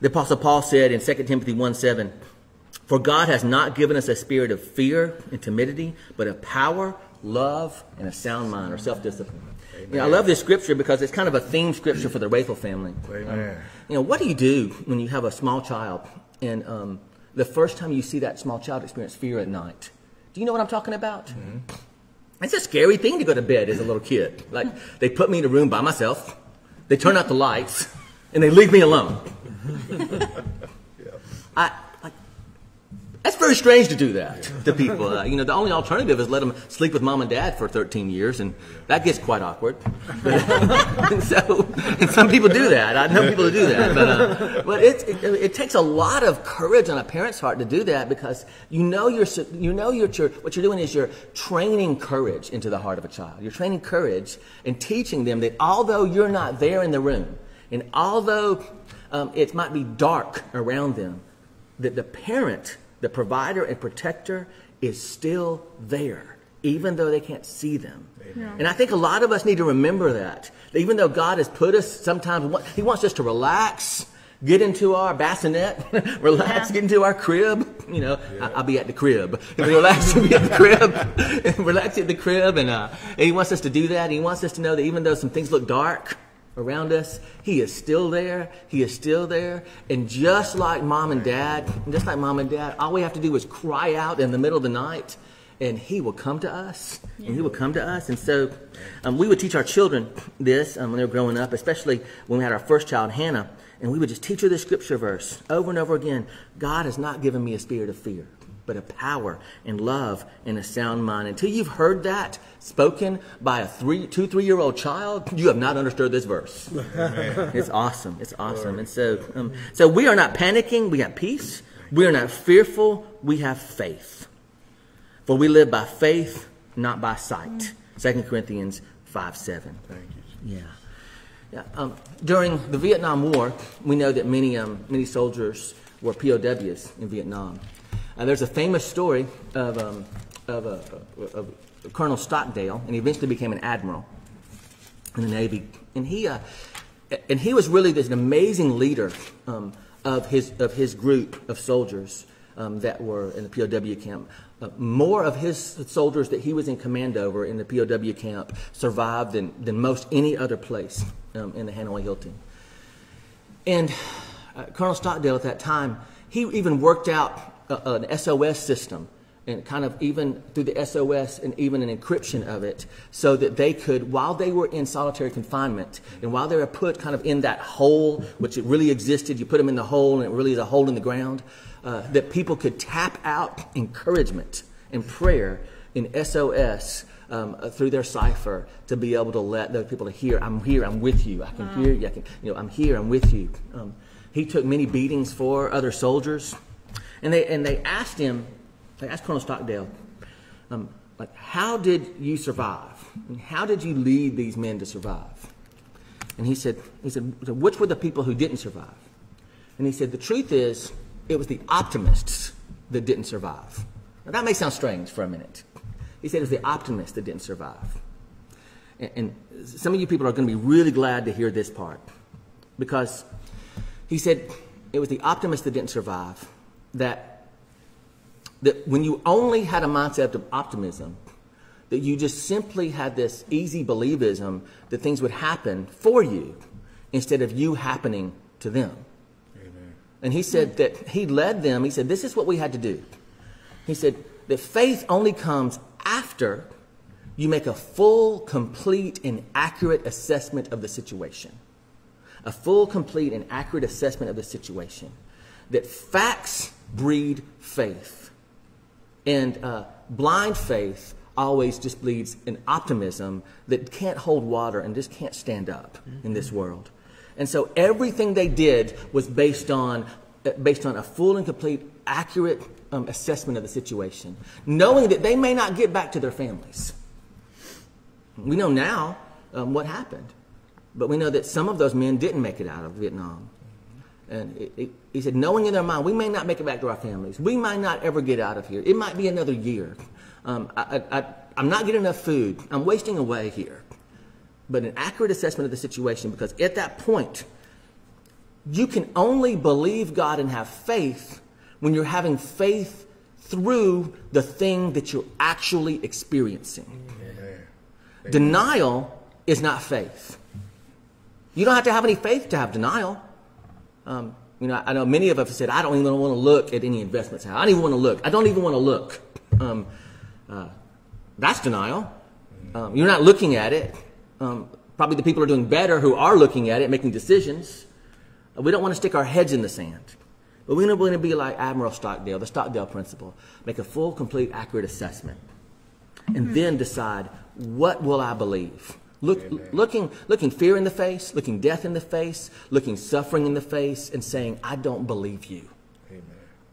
The Apostle Paul said in Second Timothy one seven, "For God has not given us a spirit of fear and timidity, but of power, love, and a sound mind," or self-discipline. You know, I love this scripture because it's kind of a theme scripture for the Raythel family. Amen. Um, you know, what do you do when you have a small child and um, the first time you see that small child experience fear at night? Do you know what I'm talking about? Mm-hmm. It's a scary thing to go to bed as a little kid. Like, they put me in a room by myself, they turn out the lights, and they leave me alone. yeah. I, I, that's very strange to do that yeah. to people. Uh, you know, the only alternative is let them sleep with mom and dad for thirteen years, and that gets quite awkward. and so, and some people do that. I know people who do that. But, uh, but it, it, it takes a lot of courage on a parent's heart to do that, because you know you're you know you're what you're doing is you're training courage into the heart of a child. You're training courage and teaching them that although you're not there in the room, and although Um, it might be dark around them, that the parent, the provider and protector, is still there, even though they can't see them. Yeah. And I think a lot of us need to remember that, that even though God has put us sometimes, he wants us to relax, get into our bassinet, relax, yeah. get into our crib. You know, yeah. I, I'll be at the crib. Relax and be at the crib. relax at the crib. And, uh, and he wants us to do that. He wants us to know that even though some things look dark around us, he is still there. He is still there. And just like mom and dad, and just like mom and dad, all we have to do is cry out in the middle of the night, and he will come to us. Yeah. And he will come to us. And so um, we would teach our children this um, when they were growing up, especially when we had our first child, Hannah. And we would just teach her this scripture verse over and over again. God has not given me a spirit of fear, but a power and love and a sound mind. Until you've heard that spoken by a three, two, three-year-old child, you have not understood this verse. Amen. It's awesome. It's awesome. Lord. And so, um, so we are not panicking. We have peace. We are not fearful. We have faith. For we live by faith, not by sight. Second Corinthians five seven. Thank you. Yeah. yeah. Um, during the Vietnam War, we know that many, um, many soldiers were P O Ws in Vietnam. Uh, there's a famous story of, um, of, uh, of Colonel Stockdale, and he eventually became an admiral in the Navy. And he, uh, and he was really this amazing leader um, of his of his group of soldiers um, that were in the P O W camp. Uh, more of his soldiers that he was in command over in the P O W camp survived than than most any other place um, in the Hanoi Hilton. And uh, Colonel Stockdale at that time, he even worked out Uh, an S O S system, and kind of even through the S O S and even an encryption of it, so that they could, while they were in solitary confinement and while they were put kind of in that hole, which it really existed, you put them in the hole and it really is a hole in the ground, uh, that people could tap out encouragement and prayer in S O S um, through their cipher to be able to let those people to hear, I'm here, I'm with you, I can wow. hear you, I can, you know, I'm here, I'm with you. Um, he took many beatings for other soldiers. And they and they asked him, they asked Colonel Stockdale, um, like, how did you survive? And how did you lead these men to survive? And he said, he said, which were the people who didn't survive? And he said, the truth is, it was the optimists that didn't survive. Now that may sound strange for a minute. He said it was the optimists that didn't survive. And, and some of you people are going to be really glad to hear this part, because he said it was the optimists that didn't survive. That, that when you only had a mindset of optimism, that you just simply had this easy believism that things would happen for you instead of you happening to them. Amen. And he said that he led them. He said, this is what we had to do. He said that faith only comes after you make a full, complete, and accurate assessment of the situation. A full, complete, and accurate assessment of the situation. That facts breed faith, and uh, blind faith always just bleeds an optimism that can't hold water and just can't stand up mm-hmm. in this world. And so everything they did was based on uh, based on a full and complete, accurate um, assessment of the situation, knowing that they may not get back to their families. We know now um, what happened, but we know that some of those men didn't make it out of Vietnam. And it, it, he said, knowing in their mind, we may not make it back to our families. We might not ever get out of here. It might be another year. Um, I, I, I, I'm not getting enough food. I'm wasting away here. But an accurate assessment of the situation, because at that point, you can only believe God and have faith when you're having faith through the thing that you're actually experiencing. Amen. Denial is not faith. You don't have to have any faith to have denial. Um, you know, I know many of us have said, I don't even want to look at any investments. I don't even want to look. I don't even want to look. Um, uh, that's denial. Um, you're not looking at it. Um, probably the people are doing better who are looking at it, making decisions. We don't want to stick our heads in the sand. But we're going to be like Admiral Stockdale, the Stockdale principle. Make a full, complete, accurate assessment. And then decide, what will I believe? Look, looking, looking fear in the face, looking death in the face, looking suffering in the face, and saying, I don't believe you. Amen.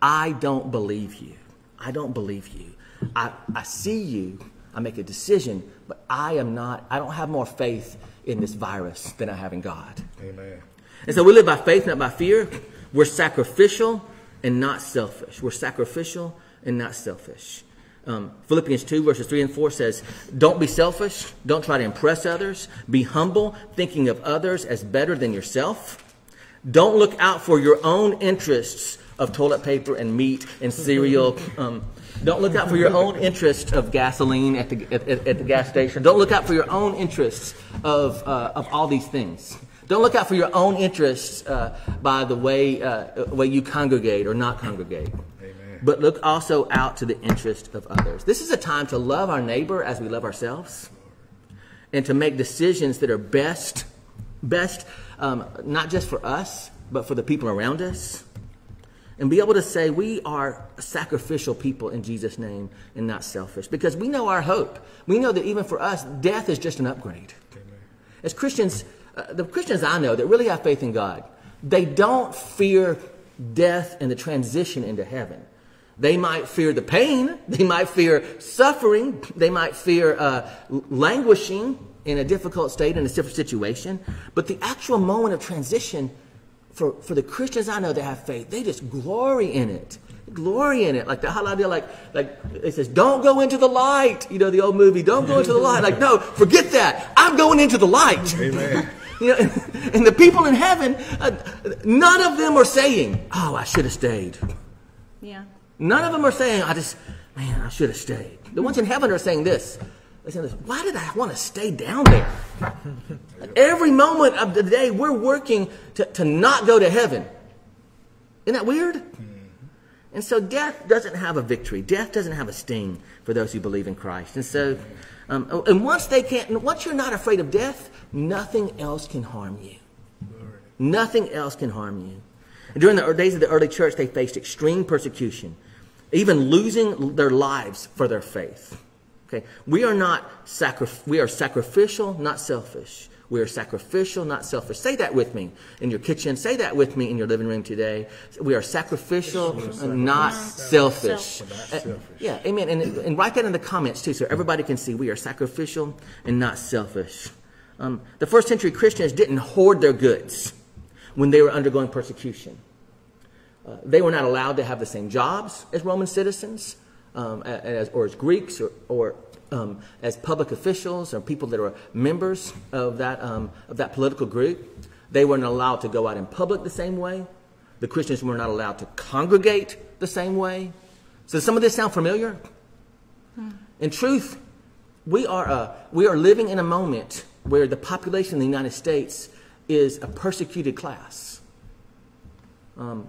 I don't believe you. I don't believe you. I, I see you. I make a decision, but I am not, I don't have more faith in this virus than I have in God. Amen. And so we live by faith, not by fear. We're sacrificial and not selfish. We're sacrificial and not selfish. Um, Philippians two, verses three and four says, don't be selfish. Don't try to impress others. Be humble, thinking of others as better than yourself. Don't look out for your own interests of toilet paper and meat and cereal. Um, don't look out for your own interest of gasoline at the, at, at the gas station. Don't look out for your own interests of, uh, of all these things. Don't look out for your own interests uh, by the way, uh, way you congregate or not congregate. Amen. But look also out to the interest of others. This is a time to love our neighbor as we love ourselves and to make decisions that are best, best um, not just for us, but for the people around us. And be able to say we are sacrificial people in Jesus' name and not selfish because we know our hope. We know that even for us, death is just an upgrade. Amen. As Christians, Uh, the Christians I know that really have faith in God, they don't fear death and the transition into heaven. They might fear the pain. They might fear suffering. They might fear uh, languishing in a difficult state, in a different situation. But the actual moment of transition, for, for the Christians I know that have faith, they just glory in it. Glory in it, like the hallelujah, like like it says, don't go into the light. You know the old movie, don't go into the light. Like no, forget that. I'm going into the light. Amen. You know, and, and the people in heaven, uh, none of them are saying, "Oh, I should have stayed." Yeah. None of them are saying, "I just, man, I should have stayed." The ones in heaven are saying this. They say this. Why did I want to stay down there? Every moment of the day, we're working to to not go to heaven. Isn't that weird? And so death doesn't have a victory. Death doesn't have a sting for those who believe in Christ. And so, um, and once they can't, once you're not afraid of death, nothing else can harm you. Lord. Nothing else can harm you. And during the days of the early church, they faced extreme persecution, even losing their lives for their faith. Okay, we are not sacri we are sacrificial, not selfish. We are sacrificial, not selfish. Say that with me in your kitchen. Say that with me in your living room today. We are sacrificial, not selfish. Uh, yeah, amen. And, and write that in the comments too so everybody can see we are sacrificial and not selfish. Um, the first century Christians didn't hoard their goods when they were undergoing persecution. Uh, they were not allowed to have the same jobs as Roman citizens um, as, or as Greeks or, or Um, as public officials or people that were members of that, um, of that political group. They weren't allowed to go out in public the same way. The Christians were not allowed to congregate the same way. So does some of this sound familiar? Hmm. In truth, we are, uh, we are living in a moment where the population of the United States is a persecuted class. Um,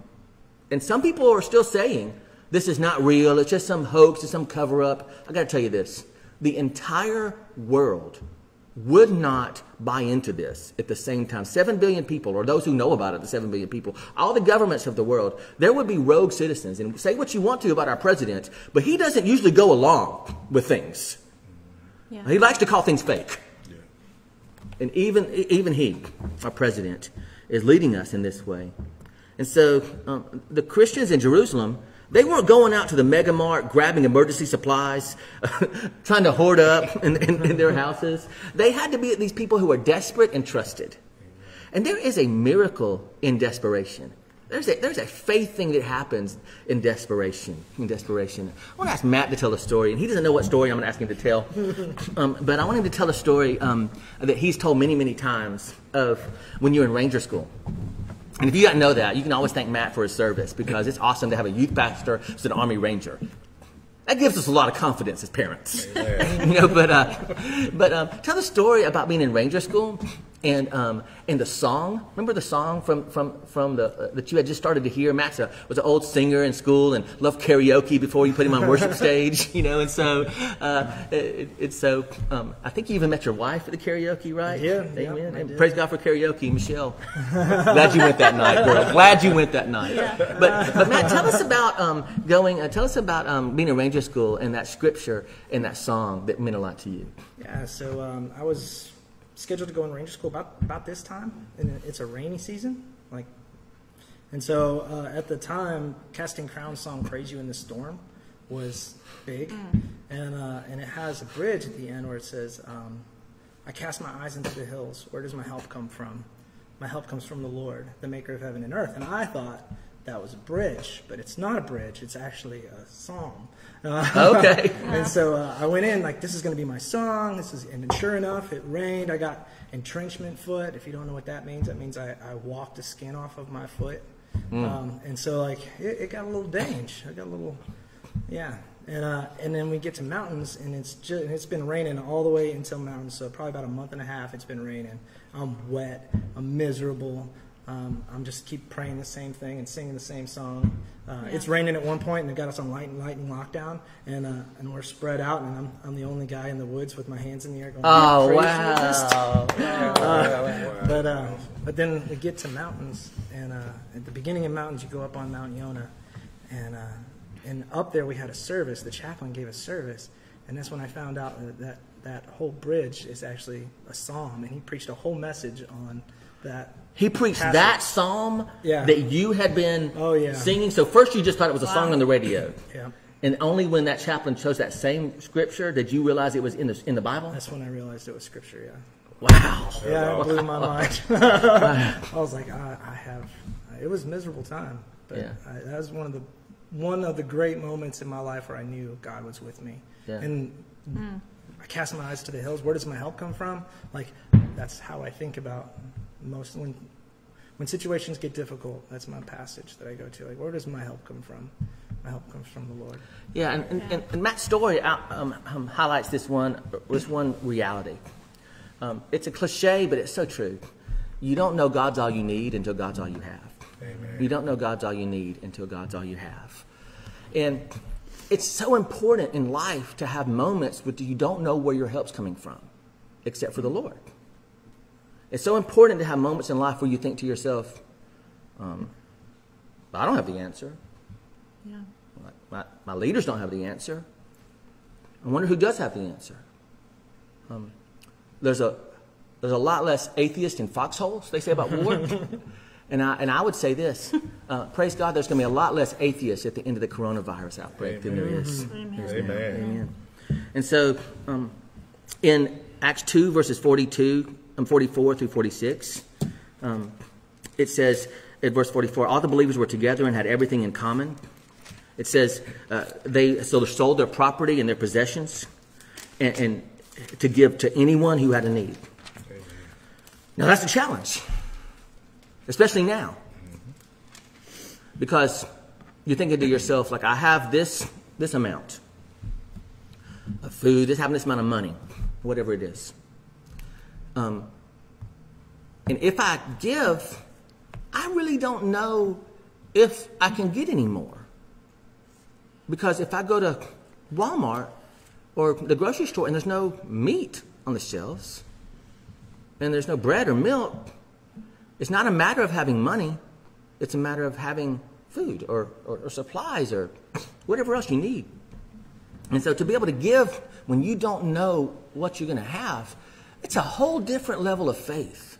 and some people are still saying, this is not real, it's just some hoax, it's some cover-up. I got to tell you this. The entire world would not buy into this at the same time. Seven billion people, or those who know about it, the seven billion people, all the governments of the world, there would be rogue citizens. And say what you want to about our president, but he doesn't usually go along with things. Yeah. He likes to call things fake. Yeah. And even, even he, our president, is leading us in this way. And so um, the Christians in Jerusalem, they weren't going out to the mega mart, grabbing emergency supplies, trying to hoard up in, in, in their houses. They had to be at these people who are desperate and trusted. And there is a miracle in desperation. There's a, there's a faith thing that happens in desperation, in desperation. I want to ask Matt to tell a story, and he doesn't know what story I'm going to ask him to tell. Um, but I want him to tell a story um, that he's told many, many times of when you're in Ranger School. And if you don't know that, you can always thank Matt for his service, because it's awesome to have a youth pastor who's an Army Ranger. That gives us a lot of confidence as parents. you know, but uh, but um, tell the story about being in Ranger School. And, um, and the song, remember the song from, from, from the, uh, that you had just started to hear? Matt was an old singer in school and loved karaoke before you put him on worship stage, you know, and so, uh, it, it, so um, I think you even met your wife at the karaoke, right? Yeah. Amen. Yeah, and praise God for karaoke, Michelle. Glad you went that night, girl. Glad you went that night. Yeah. But, but Matt, tell us about um, going, uh, tell us about um, being in Ranger School and that scripture and that song that meant a lot to you. Yeah, so um, I was scheduled to go in Ranger School about, about this time, and it's a rainy season. like, And so uh, at the time, Casting Crown's song, Praise You in the Storm, was big. Mm. And uh, and it has a bridge at the end where it says, um, I cast my eyes into the hills. Where does my help come from? My help comes from the Lord, the maker of heaven and earth. And I thought that was a bridge, but it's not a bridge. It's actually a psalm. Uh, okay. And so uh, I went in like, this is going to be my song. This is, and sure enough, it rained. I got entrenchment foot. If you don't know what that means, that means I, I walked the skin off of my foot. Mm. Um, and so like it, it got a little dangerous. I got a little, yeah. And uh, and then we get to mountains, and it's just, it's been raining all the way until mountains. So probably about a month and a half, it's been raining. I'm wet. I'm miserable. Um, I'm just keep praying the same thing and singing the same song. Uh, yeah. It's raining at one point, and it got us on light and light and lockdown, and uh, and we're spread out, and I'm I'm the only guy in the woods with my hands in the air going. Oh wow! Yeah. Uh, but uh, but then we get to mountains, and uh, at the beginning of mountains, you go up on Mount Yonah, and uh, and up there we had a service. The chaplain gave a service, and that's when I found out that that, that whole bridge is actually a psalm, and he preached a whole message on that. He preached passage. That psalm yeah. that you had been oh, yeah. singing. So first you just thought it was a wow. song on the radio. Yeah. And only when that chaplain chose that same scripture did you realize it was in the, in the Bible? That's when I realized it was scripture, yeah. Wow. Yeah, wow. It blew my mind. I was like, I, I have, it was a miserable time. But yeah. I, that was one of the one of the great moments in my life where I knew God was with me. Yeah. And mm. I cast my eyes to the hills. Where does my help come from? Like, that's how I think about most when when situations get difficult. That's my passage that I go to. Like, where does my help come from? My help comes from the Lord. Yeah, and and, and, and Matt's story um, um, highlights this one this one reality. Um, it's a cliche, but it's so true. You don't know God's all you need until God's all you have. Amen. You don't know God's all you need until God's all you have. And it's so important in life to have moments where you don't know where your help's coming from, except for the Lord. It's so important to have moments in life where you think to yourself, um, I don't have the answer. Yeah. My, my, my leaders don't have the answer. I wonder who does have the answer. Um, there's, a, there's a lot less atheist in foxholes, they say about war. and, I, and I would say this, uh, praise God, there's going to be a lot less atheists at the end of the coronavirus outbreak Amen. Than there is. Amen. Amen. Amen. Amen. And so um, in Acts two, verses forty-two, forty-four through forty-six, um, it says at verse forty-four, all the believers were together and had everything in common. It says uh, they so they sold their property and their possessions and, and to give to anyone who had a need. Amen. Now that's a challenge, especially now, mm-hmm. because you're thinking to yourself, like, I have this this amount of food, this having this amount of money, whatever it is. Um, and if I give, I really don't know if I can get any more. Because if I go to Walmart or the grocery store and there's no meat on the shelves and there's no bread or milk, it's not a matter of having money. It's a matter of having food or, or, or supplies or whatever else you need. And so to be able to give when you don't know what you're going to have, it's a whole different level of faith.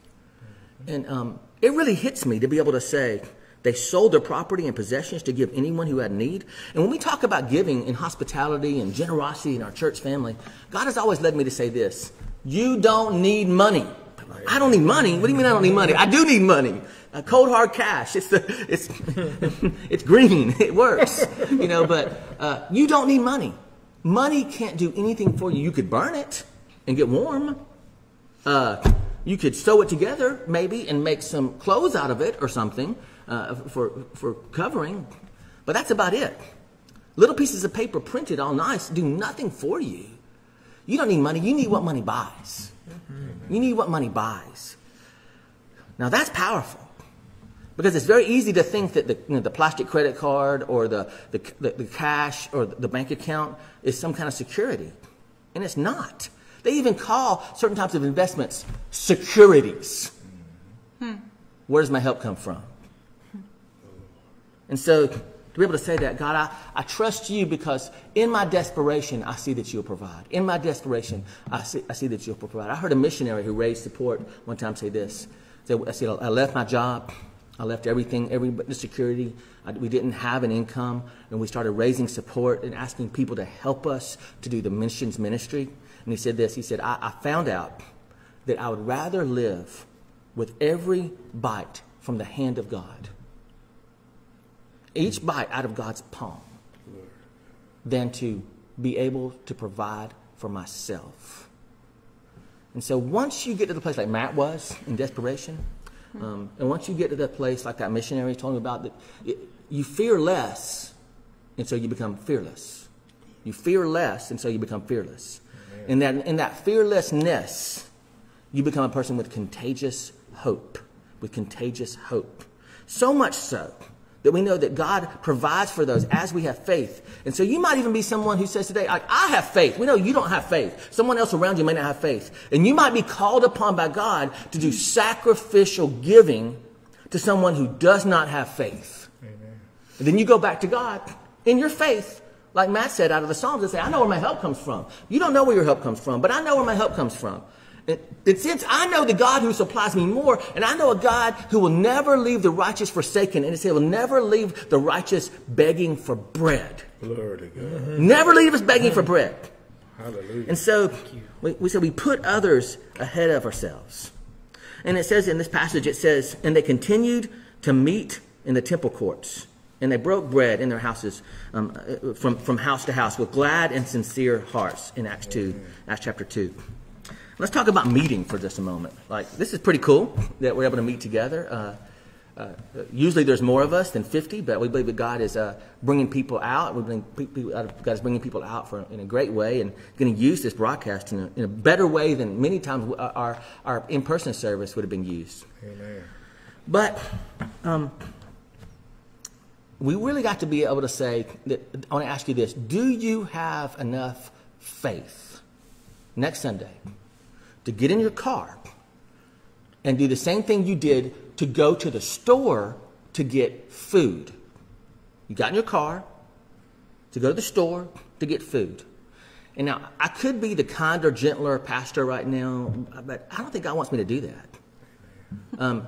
And um, it really hits me to be able to say they sold their property and possessions to give anyone who had need. And when we talk about giving and hospitality and generosity in our church family, God has always led me to say this. You don't need money. I don't need money. What do you mean I don't need money? I do need money. Uh, cold hard cash. It's the, it's it's green. It works. You know, but uh, you don't need money. Money can't do anything for you. You could burn it and get warm. Uh, you could sew it together maybe and make some clothes out of it or something uh, for for covering. But that's about it. Little pieces of paper printed all nice do nothing for you. You don't need money. You need what money buys. You need what money buys. Now that's powerful, because it's very easy to think that the, you know, the plastic credit card or the, the, the, the cash or the bank account is some kind of security. And it's not. They even call certain types of investments securities. Hmm. Where does my help come from? And so to be able to say that, God, I, I trust you because in my desperation, I see that you'll provide. In my desperation, I see, I see that you'll provide. I heard a missionary who raised support one time say this. I said, I left my job. I left everything, every security. I, we didn't have an income. And we started raising support and asking people to help us to do the missions ministry. And he said this. He said, I, I found out that I would rather live with every bite from the hand of God, each bite out of God's palm, than to be able to provide for myself. And so once you get to the place like Matt was in desperation, um, and once you get to that place like that missionary told me about, that it, you fear less, and so you become fearless. You fear less, and so you become fearless. And that, in that fearlessness, you become a person with contagious hope, with contagious hope. So much so that we know that God provides for those as we have faith. And so you might even be someone who says today, I, I have faith. We know you don't have faith. Someone else around you may not have faith. And you might be called upon by God to do sacrificial giving to someone who does not have faith. Amen. And then you go back to God in your faith, like Matt said out of the Psalms, and say, I know where my help comes from. You don't know where your help comes from, but I know where my help comes from. And since I know the God who supplies me more, and I know a God who will never leave the righteous forsaken, and he will never leave the righteous begging for bread. Glory to God. Mm-hmm. Never leave us begging for bread. Hallelujah. And so we, we said we put others ahead of ourselves. And it says in this passage, it says, and they continued to meet in the temple courts, and they broke bread in their houses um, from, from house to house with glad and sincere hearts in Acts two, Amen. Acts chapter two. Let's talk about meeting for just a moment. Like, this is pretty cool that we're able to meet together. Uh, uh, usually there's more of us than fifty, but we believe that God is uh, bringing people out. We bring people out. God is bringing people out for, in a great way, and going to use this broadcast in a, in a better way than many times our, our in-person service would have been used. Amen. But um, we really got to be able to say, that, I want to ask you this. Do you have enough faith next Sunday to get in your car and do the same thing you did to go to the store to get food? You got in your car to go to the store to get food. And now, I could be the kinder, gentler pastor right now, but I don't think God wants me to do that. Um,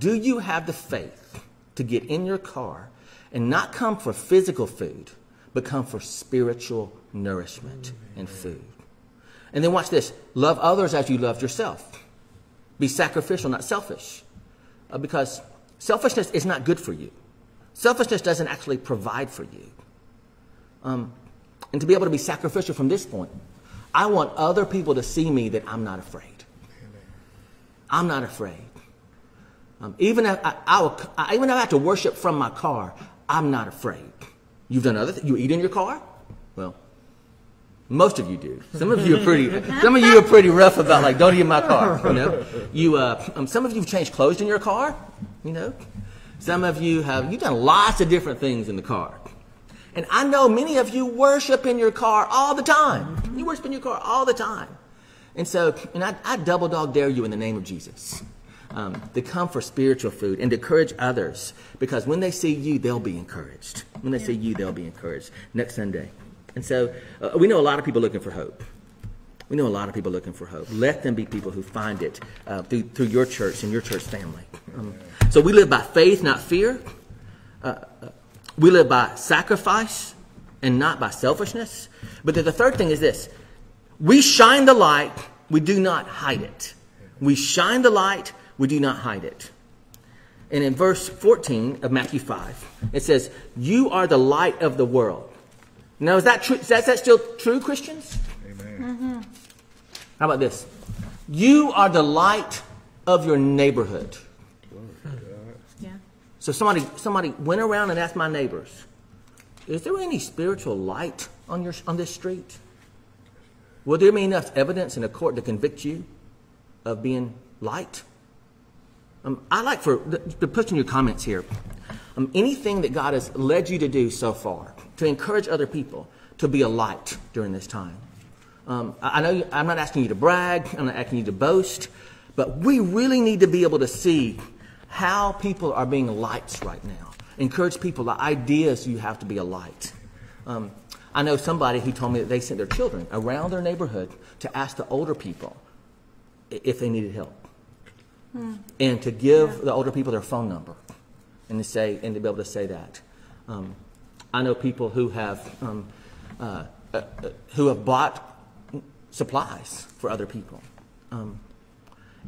do you have the faith to get in your car and not come for physical food, but come for spiritual nourishment and food? And then watch this. Love others as you loved yourself. Be sacrificial, not selfish. Uh, because selfishness is not good for you. Selfishness doesn't actually provide for you. Um, and to be able to be sacrificial from this point, I want other people to see me that I'm not afraid. I'm not afraid. Um, even, if I, I will, I, even if I have to worship from my car, I'm not afraid. You've done other things. You eat in your car? Well, most of you do. Some of you are pretty. Some of you are pretty rough about, like, don't eat in my car. You know, you. Uh, um, some of you have changed clothes in your car. You know, some of you have. You've done lots of different things in the car, and I know many of you worship in your car all the time. You worship in your car all the time, and so, and I, I double dog dare you in the name of Jesus um, to come for spiritual food and to encourage others, because when they see you, they'll be encouraged. When they see you, they'll be encouraged. Next Sunday. And so uh, we know a lot of people looking for hope. We know a lot of people looking for hope. Let them be people who find it uh, through, through your church and your church family. Um, so we live by faith, not fear. Uh, uh, we live by sacrifice and not by selfishness. But the, the third thing is this. We shine the light. We do not hide it. We shine the light, we do not hide it. And in verse fourteen of Matthew five, it says, you are the light of the world. Now, is that true? Is that, is that still true, Christians? Amen. Mm-hmm. How about this? You are the light of your neighborhood. Yeah. So somebody, somebody went around and asked my neighbors, is there any spiritual light on, your, on this street? Will there be enough evidence in a court to convict you of being light? Um, I like for to put in your comments here, um, anything that God has led you to do so far to encourage other people to be a light during this time. Um, I, I know you, I'm not asking you to brag. I'm not asking you to boast, but we really need to be able to see how people are being lights right now. Encourage people the ideas you have to be a light. Um, I know somebody who told me that they sent their children around their neighborhood to ask the older people if they needed help. Hmm. And to give yeah. the older people their phone number, and to say, and to be able to say that, um, I know people who have um, uh, uh, uh, who have bought supplies for other people, um,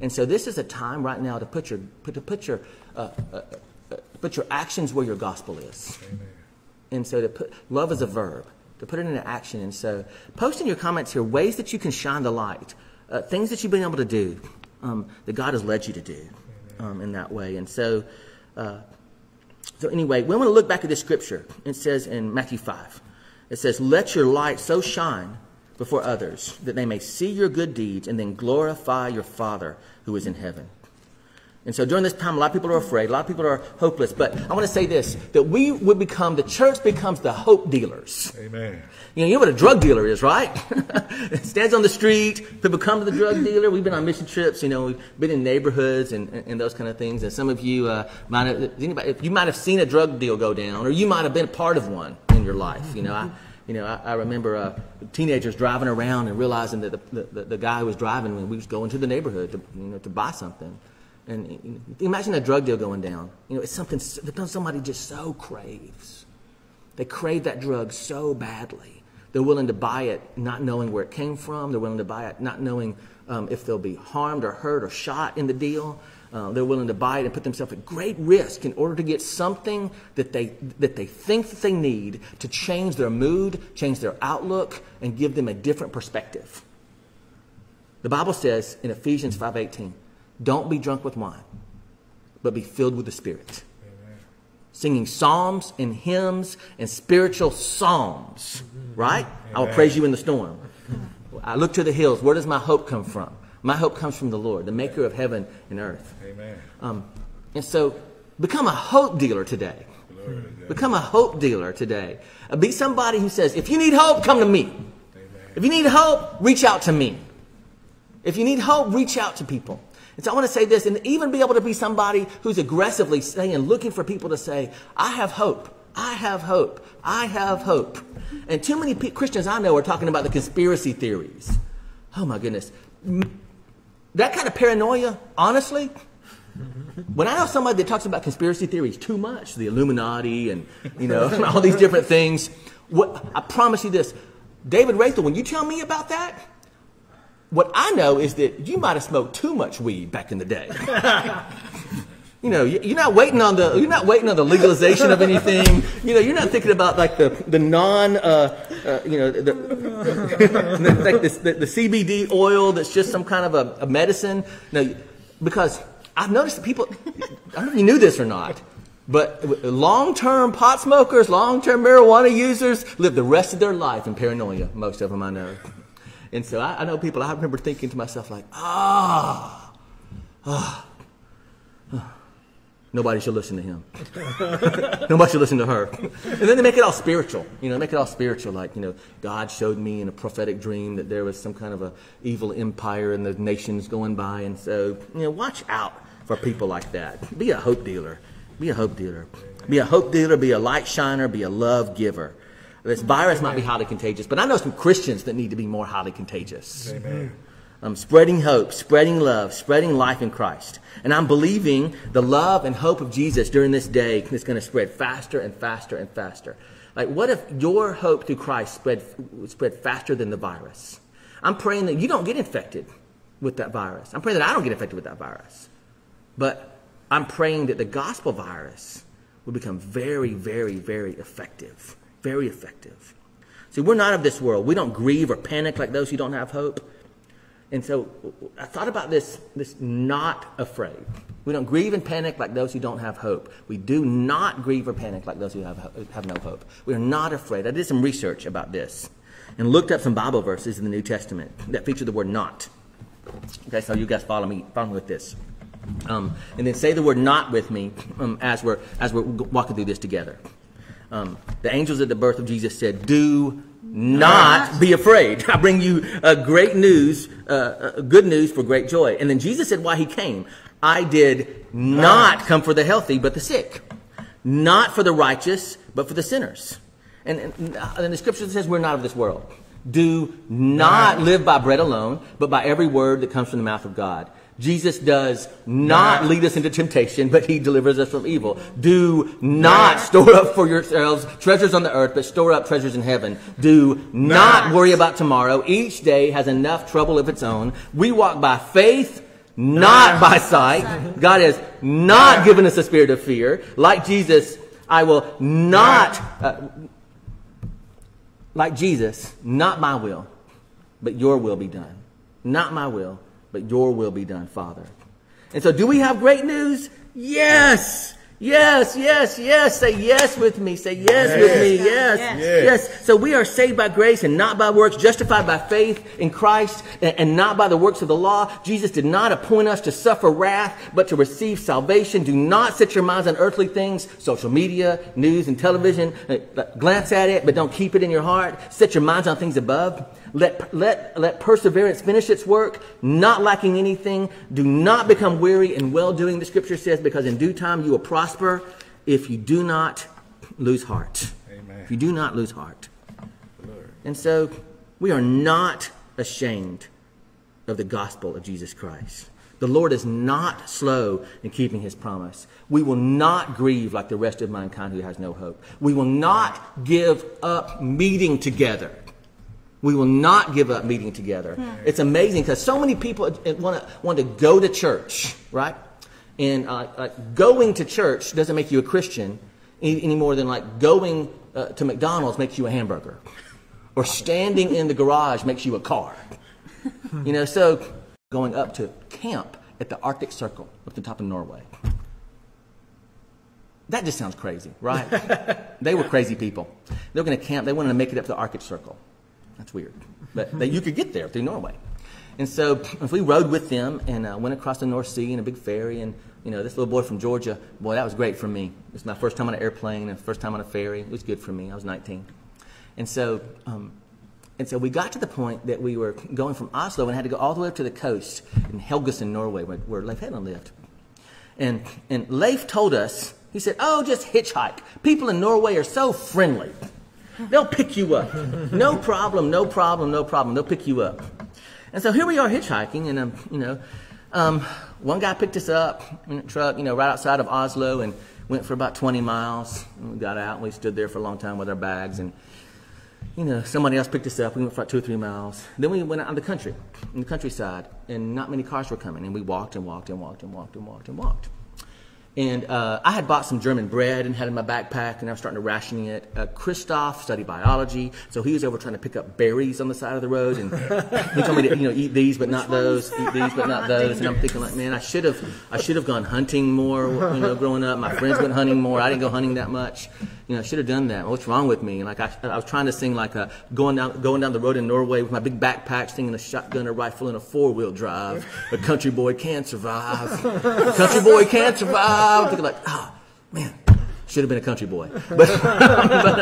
and so this is a time right now to put your put to put your uh, uh, uh, put your actions where your gospel is. Amen. And so to put love is a verb, to put it into action. And so post in your comments here ways that you can shine the light, uh, things that you've been able to do. Um, that God has led you to do um, in that way. And so, uh, so anyway, we want to look back at this scripture. It says in Matthew five, it says, let your light so shine before others that they may see your good deeds and then glorify your Father who is in heaven. And so during this time, a lot of people are afraid. A lot of people are hopeless. But I want to say this, that we would become, the church becomes the hope dealers. Amen. You know, you know what a drug dealer is, right? Stands on the street to become the drug dealer. We've been on mission trips. You know, we've been in neighborhoods and, and, and those kind of things. And some of you, uh, might have, anybody, you might have seen a drug deal go down, or you might have been a part of one in your life. You know, I, you know, I, I remember uh, teenagers driving around and realizing that the, the, the guy who was driving, when we was going to the neighborhood to, you know, to buy something. And imagine a drug deal going down. You know, it's something somebody just so craves. They crave that drug so badly. They're willing to buy it not knowing where it came from. They're willing to buy it not knowing um, if they'll be harmed or hurt or shot in the deal. Uh, they're willing to buy it and put themselves at great risk in order to get something that they, that they think that they need to change their mood, change their outlook, and give them a different perspective. The Bible says in Ephesians five eighteen, don't be drunk with wine, but be filled with the Spirit. Amen. Singing psalms and hymns and spiritual psalms, right? Amen. I will praise you in the storm. I look to the hills. Where does my hope come from? My hope comes from the Lord, the maker of heaven and earth. Amen. Um, and so become a hope dealer today. Lord, become a hope dealer today. Uh, be somebody who says, if you need hope, come to me. Amen. If you need hope, reach out to me. If you need hope, reach out to people. And so I want to say this, and even be able to be somebody who's aggressively saying, looking for people to say, I have hope, I have hope, I have hope. And too many pe Christians I know are talking about the conspiracy theories. Oh my goodness. That kind of paranoia, honestly, when I know somebody that talks about conspiracy theories too much, the Illuminati and, you know, all these different things, what, I promise you this, David Rachel, when you tell me about that, what I know is that you might have smoked too much weed back in the day. You know, you're not waiting on the you're not waiting on the legalization of anything. You know, you're not thinking about like the the non uh, uh, you know the, like the, the, the C B D oil that's just some kind of a, a medicine. No, because I've noticed that people. I don't know if you knew this or not, but long-term pot smokers, long-term marijuana users live the rest of their life in paranoia. Most of them I know. And so I, I know people, I remember thinking to myself like, ah, ah, ah. Nobody should listen to him. Nobody should listen to her. And then they make it all spiritual, you know, make it all spiritual. Like, you know, God showed me in a prophetic dream that there was some kind of a evil empire and the nations going by. And so, you know, watch out for people like that. Be a hope dealer. Be a hope dealer. Be a hope dealer. Be a light shiner. Be a love giver. This virus might be highly contagious, but I know some Christians that need to be more highly contagious. Amen. Um, spreading hope, spreading love, spreading life in Christ. And I'm believing the love and hope of Jesus during this day is going to spread faster and faster and faster. Like, what if your hope through Christ spread, spread faster than the virus? I'm praying that you don't get infected. with that virus. I'm praying that I don't get infected with that virus. But I'm praying that the gospel virus will become very, very, very effective. Very effective. See, we're not of this world. We don't grieve or panic like those who don't have hope. And so I thought about this, this not afraid. We don't grieve and panic like those who don't have hope. We do not grieve or panic like those who have, have no hope. We are not afraid. I did some research about this and looked up some Bible verses in the New Testament that feature the word not. Okay, so you guys follow me, follow me with this. Um, and then say the word not with me um, as, we're, as we're walking through this together. Um, the angels at the birth of Jesus said, do not be afraid. I bring you uh, great news, uh, uh, good news for great joy. And then Jesus said why he came. I did not come for the healthy, but the sick. Not for the righteous, but for the sinners. And, and, and the scripture says we're not of this world. Do not live by bread alone, but by every word that comes from the mouth of God. Jesus does not lead us into temptation, but he delivers us from evil. Do not store up for yourselves treasures on the earth, but store up treasures in heaven. Do not worry about tomorrow. Each day has enough trouble of its own. We walk by faith, not by sight. God has not given us a spirit of fear. Like Jesus, I will not... Uh, like Jesus, not my will, but your will be done. Not my will, but your will be done, Father. And so do we have great news? Yes. Yes, yes, yes. Say yes with me. Say yes, yes. with me. Yes. Yes. yes. yes. So we are saved by grace and not by works, justified by faith in Christ and not by the works of the law. Jesus did not appoint us to suffer wrath, but to receive salvation. Do not set your minds on earthly things, social media, news, and television. Glance at it, but don't keep it in your heart. Set your minds on things above. Let, let, let perseverance finish its work, not lacking anything. Do not become weary in well-doing, the scripture says, because in due time you will prosper if you do not lose heart. Amen. If you do not lose heart. Lord. And so we are not ashamed of the gospel of Jesus Christ. The Lord is not slow in keeping his promise. We will not grieve like the rest of mankind who has no hope. We will not give up meeting together. We will not give up meeting together. Yeah. It's amazing because so many people want to want to go to church, right? And uh, like going to church doesn't make you a Christian any, any more than like going uh, to McDonald's makes you a hamburger, or standing in the garage makes you a car. You know, so going up to camp at the Arctic Circle up the top of Norway. That just sounds crazy, right? They were crazy people. They were going to camp. They wanted to make it up to the Arctic Circle. That's weird, but that you could get there through Norway. And so if we rode with them and uh, went across the North Sea in a big ferry, and you know, this little boy from Georgia, boy, that was great for me. It was my first time on an airplane and first time on a ferry. It was good for me. I was nineteen. And so, um, and so we got to the point that we were going from Oslo and had to go all the way up to the coast in Helgesund, Norway, where, where Leif Hedlund lived. And, and Leif told us, he said, oh, just hitchhike. People in Norway are so friendly. They'll pick you up. No problem, no problem, no problem. They'll pick you up. And so here we are hitchhiking, and, um, you know, um, one guy picked us up in a truck, you know, right outside of Oslo, and went for about twenty miles. And we got out, and we stood there for a long time with our bags. And, you know, somebody else picked us up. We went for about two or three miles. Then we went out in the country, in the countryside, and not many cars were coming. And we walked and walked and walked and walked and walked and walked. And uh, I had bought some German bread and had it in my backpack, and I was starting to ration it. Uh, Christoph studied biology, so he was over trying to pick up berries on the side of the road. And he told me to, you know, eat these but not those, eat these but not those. And I'm thinking, like, man, I should have, I should have gone hunting more. You know, growing up, my friends went hunting more. I didn't go hunting that much. You know, I should have done that. What's wrong with me? And like I, I was trying to sing like a, going down, going down the road in Norway with my big backpack, singing a shotgun, a rifle, and a four-wheel drive. A country boy can survive. A country boy can survive. I was thinking like, oh, man, should have been a country boy. But, but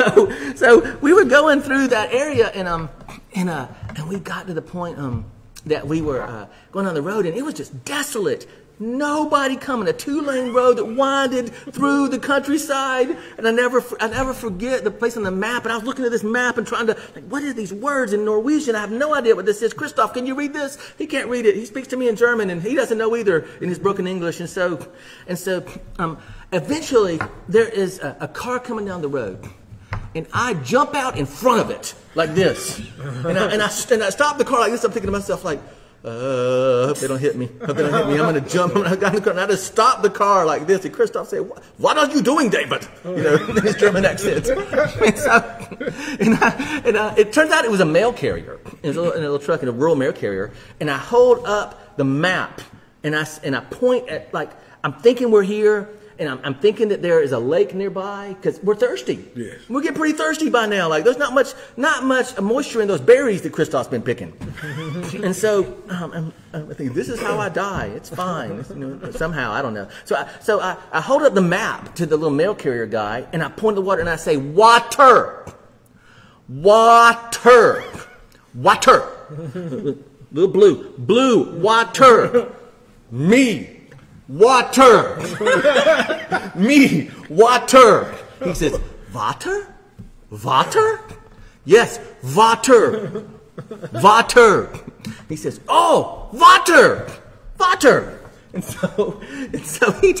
um, so, so we were going through that area, and um, and uh, and we got to the point um that we were uh, going on the road, and it was just desolate. Nobody coming. A two-lane road that winded through the countryside, and I never, I never forget the place on the map. And I was looking at this map and trying to, like, what are these words in Norwegian? I have no idea what this is. Christoph, can you read this? He can't read it. He speaks to me in German, and he doesn't know either in his broken English. And so, and so, um, eventually there is a, a car coming down the road, and I jump out in front of it like this, and I, and I and I stop the car like this. I'm thinking to myself like, uh, I hope they don't hit me. I hope they don't hit me. I'm going to jump. I'm going to go. And I just stopped the car like this. And Christoph said, what, what are you doing, David? You know, in his German accent. And, so, and, I, and I, it turns out it was a mail carrier. It was a little, a little truck, and a rural mail carrier. And I hold up the map, and I, and I point at, like, I'm thinking we're here. And I'm, I'm thinking that there is a lake nearby because we're thirsty. Yes. We're getting pretty thirsty by now. Like there's not much, not much moisture in those berries that Christoph's been picking. And so um, I'm, I'm thinking, this is how I die. It's fine. It's, you know, somehow, I don't know. So, I, so I, I hold up the map to the little mail carrier guy, and I point to water, and I say, water, water, water, little blue, blue, water, me. Water. Me. Water. He says, water? Water? Yes, water. Water. He says, oh, water. Water. And so, and so he,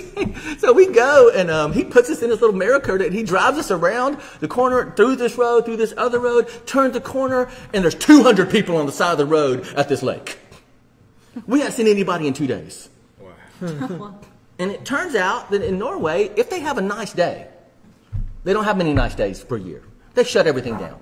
so we go, and um, he puts us in this little miracle, and he drives us around the corner, through this road, through this other road, turns the corner, and there's two hundred people on the side of the road at this lake. We haven't seen anybody in two days. And it turns out that in Norway, if they have a nice day, they don't have many nice days per year. They shut everything down.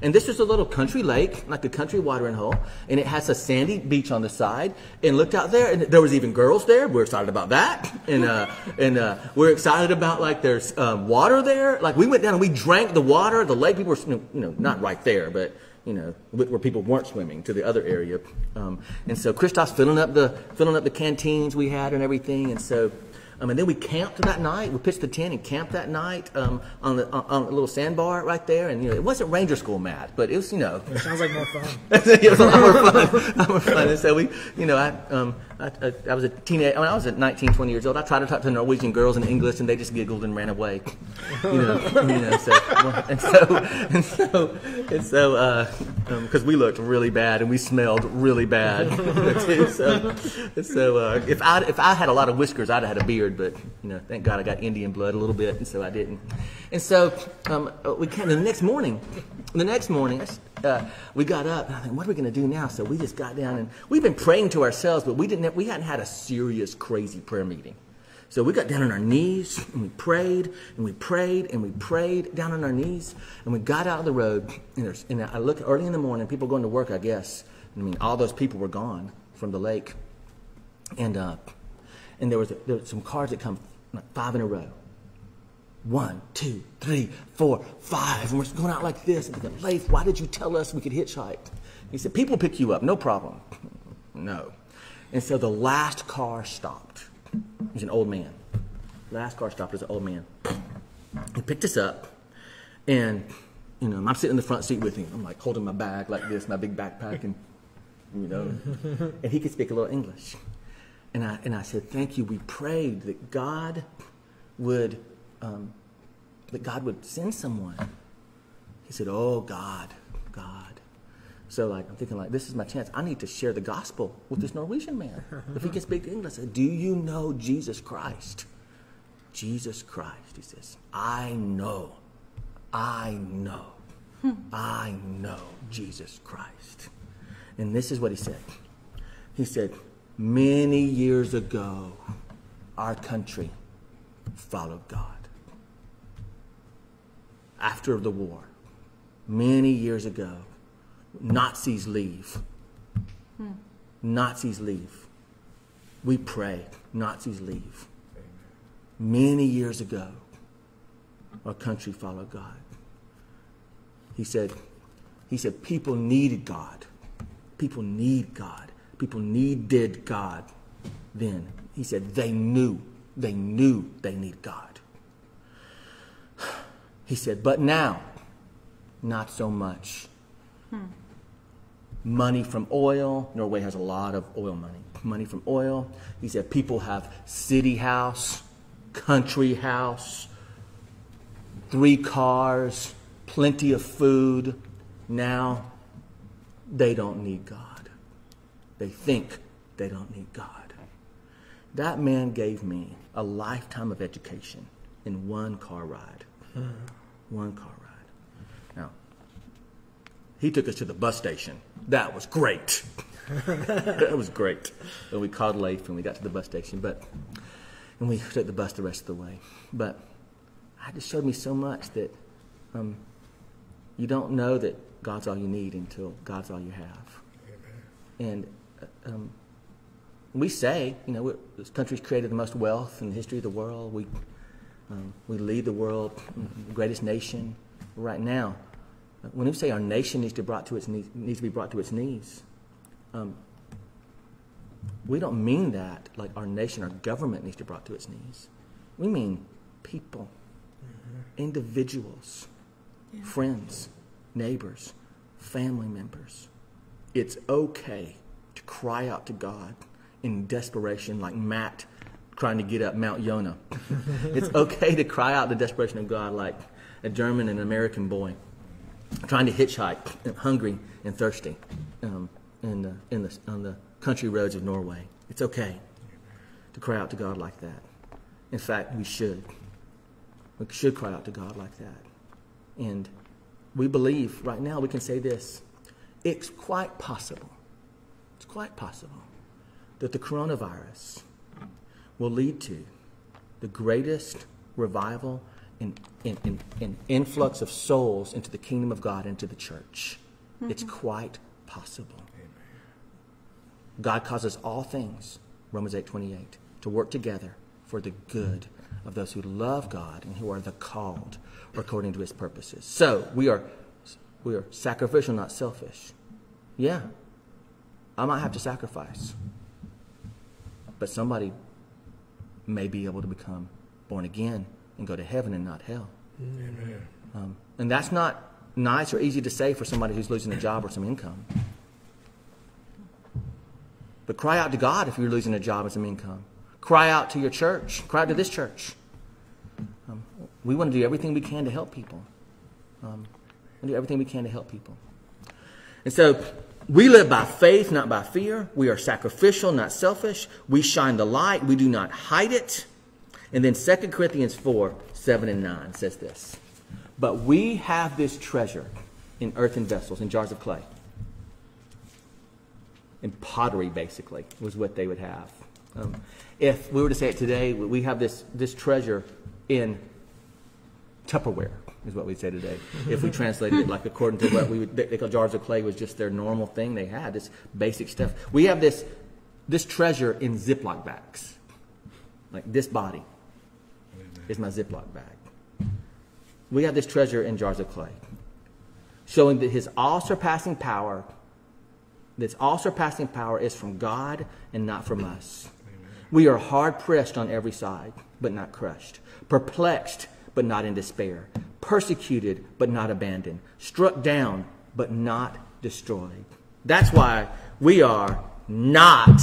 And this is a little country lake, like a country watering hole, and it has a sandy beach on the side. And looked out there, and there was even girls there. We're excited about that, and uh, and uh, we're excited about like there's um, water there. Like we went down and we drank the water. The lake people were, you know, not right there, but. You know, where people weren't swimming to the other area, um, and so Christoph's filling up the filling up the canteens we had and everything, and so, um, and then we camped that night. We pitched the tent and camped that night um, on the on, on a little sandbar right there, and you know, it wasn't Ranger School math, but it was, you know, it sounds like more fun. It was a lot more fun, a lot more fun, and so we, you know, I um I, I, I was a teenager. I mean, I was at nineteen, twenty years old. I tried to talk to Norwegian girls in English, and they just giggled and ran away. You know, you know, so and so and so. And so uh, because um, we looked really bad and we smelled really bad. so so uh, if I if I had a lot of whiskers, I'd have had a beard. But you know, thank God I got Indian blood a little bit, and so I didn't. And so um, we came the next morning. The next morning, uh, we got up, and I think, what are we going to do now? So we just got down, and we've been praying to ourselves, but we didn't. Have, we hadn't had a serious, crazy prayer meeting. So we got down on our knees, and we prayed, and we prayed, and we prayed down on our knees, and we got out of the road, and, there's, and I looked early in the morning, people going to work, I guess. I mean, all those people were gone from the lake, and uh, and there was, there was some cars that come like five in a row. One, two, three, four, five. And we're just going out like this. And like, Leif, why did you tell us we could hitchhike? He said, people pick you up, no problem. No. And so the last car stopped. It was an old man. Last car stopped was an old man. He picked us up, and you know, I'm sitting in the front seat with him. I'm like holding my bag like this, my big backpack, and you know, and he could speak a little English. And I and I said, thank you. We prayed that God would. Um, that God would send someone. He said, oh, God, God. So like, I'm thinking like, this is my chance. I need to share the gospel with this Norwegian man. If he can speak English, I said, do you know Jesus Christ? Jesus Christ, he says, I know, I know, I know Jesus Christ. And this is what he said. He said, many years ago, our country followed God. After the war, many years ago, Nazis leave. Hmm. Nazis leave. We pray, Nazis leave. Many years ago, our country followed God. He said, he said, people needed God. People need God. People needed God then. He said, they knew, they knew they need God. He said, but now, not so much. Hmm. Money from oil. Norway has a lot of oil money. Money from oil. He said, people have city house, country house, three cars, plenty of food. Now, they don't need God. They think they don't need God. That man gave me a lifetime of education in one car ride. One car ride. Now, he took us to the bus station. That was great. It was great. And we called Leif and we got to the bus station, but and we took the bus the rest of the way. But it just showed me so much that um, you don't know that God's all you need until God's all you have. Amen. And um, we say, you know, this country's created the most wealth in the history of the world. We um, we lead the world, the greatest nation right now. When we say our nation needs to brought to its knees, needs to be brought to its knees, um, we don't mean that like our nation, our government needs to be brought to its knees. We mean people, mm-hmm. individuals, yeah. friends, neighbors, family members. It's okay to cry out to God in desperation, like Matt trying to get up Mount Yonah. It's okay to cry out the desperation of God, like a German and an American boy trying to hitchhike, hungry and thirsty, um, in the, in the, on the country roads of Norway. It's okay to cry out to God like that. In fact, we should. We should cry out to God like that. And we believe right now we can say this. It's quite possible, it's quite possible that the coronavirus will lead to the greatest revival and in, in, in influx of souls into the kingdom of God, into the church. Mm-hmm. It's quite possible. Amen. God causes all things, Romans eight twenty-eight, to work together for the good of those who love God and who are the called according to his purposes. So we are, we are sacrificial, not selfish. Yeah, I might have to sacrifice, but somebody may be able to become born again and go to heaven and not hell. Amen. Um, and that's not nice or easy to say for somebody who's losing a job or some income. But cry out to God if you're losing a job and some income. Cry out to your church. Cry out to this church. Um, we want to do everything we can to help people. Um, we do everything we can to help people. And so we live by faith, not by fear. We are sacrificial, not selfish. We shine the light. We do not hide it. And then Second Corinthians four, seven and nine says this. But we have this treasure in earthen vessels, in jars of clay. In pottery, basically, was what they would have. Um, if we were to say it today, we have this, this treasure in Tupperware, is what we'd say today. If we translated it like according to what we would, they call jars of clay was just their normal thing they had, this basic stuff. We have this, this treasure in Ziploc bags. Like this body is my Ziploc bag. We have this treasure in jars of clay, showing that his all-surpassing power, this all-surpassing power is from God and not from us. Amen. We are hard-pressed on every side, but not crushed. Perplexed, but not in despair. Persecuted, but not abandoned. Struck down, but not destroyed. That's why we are not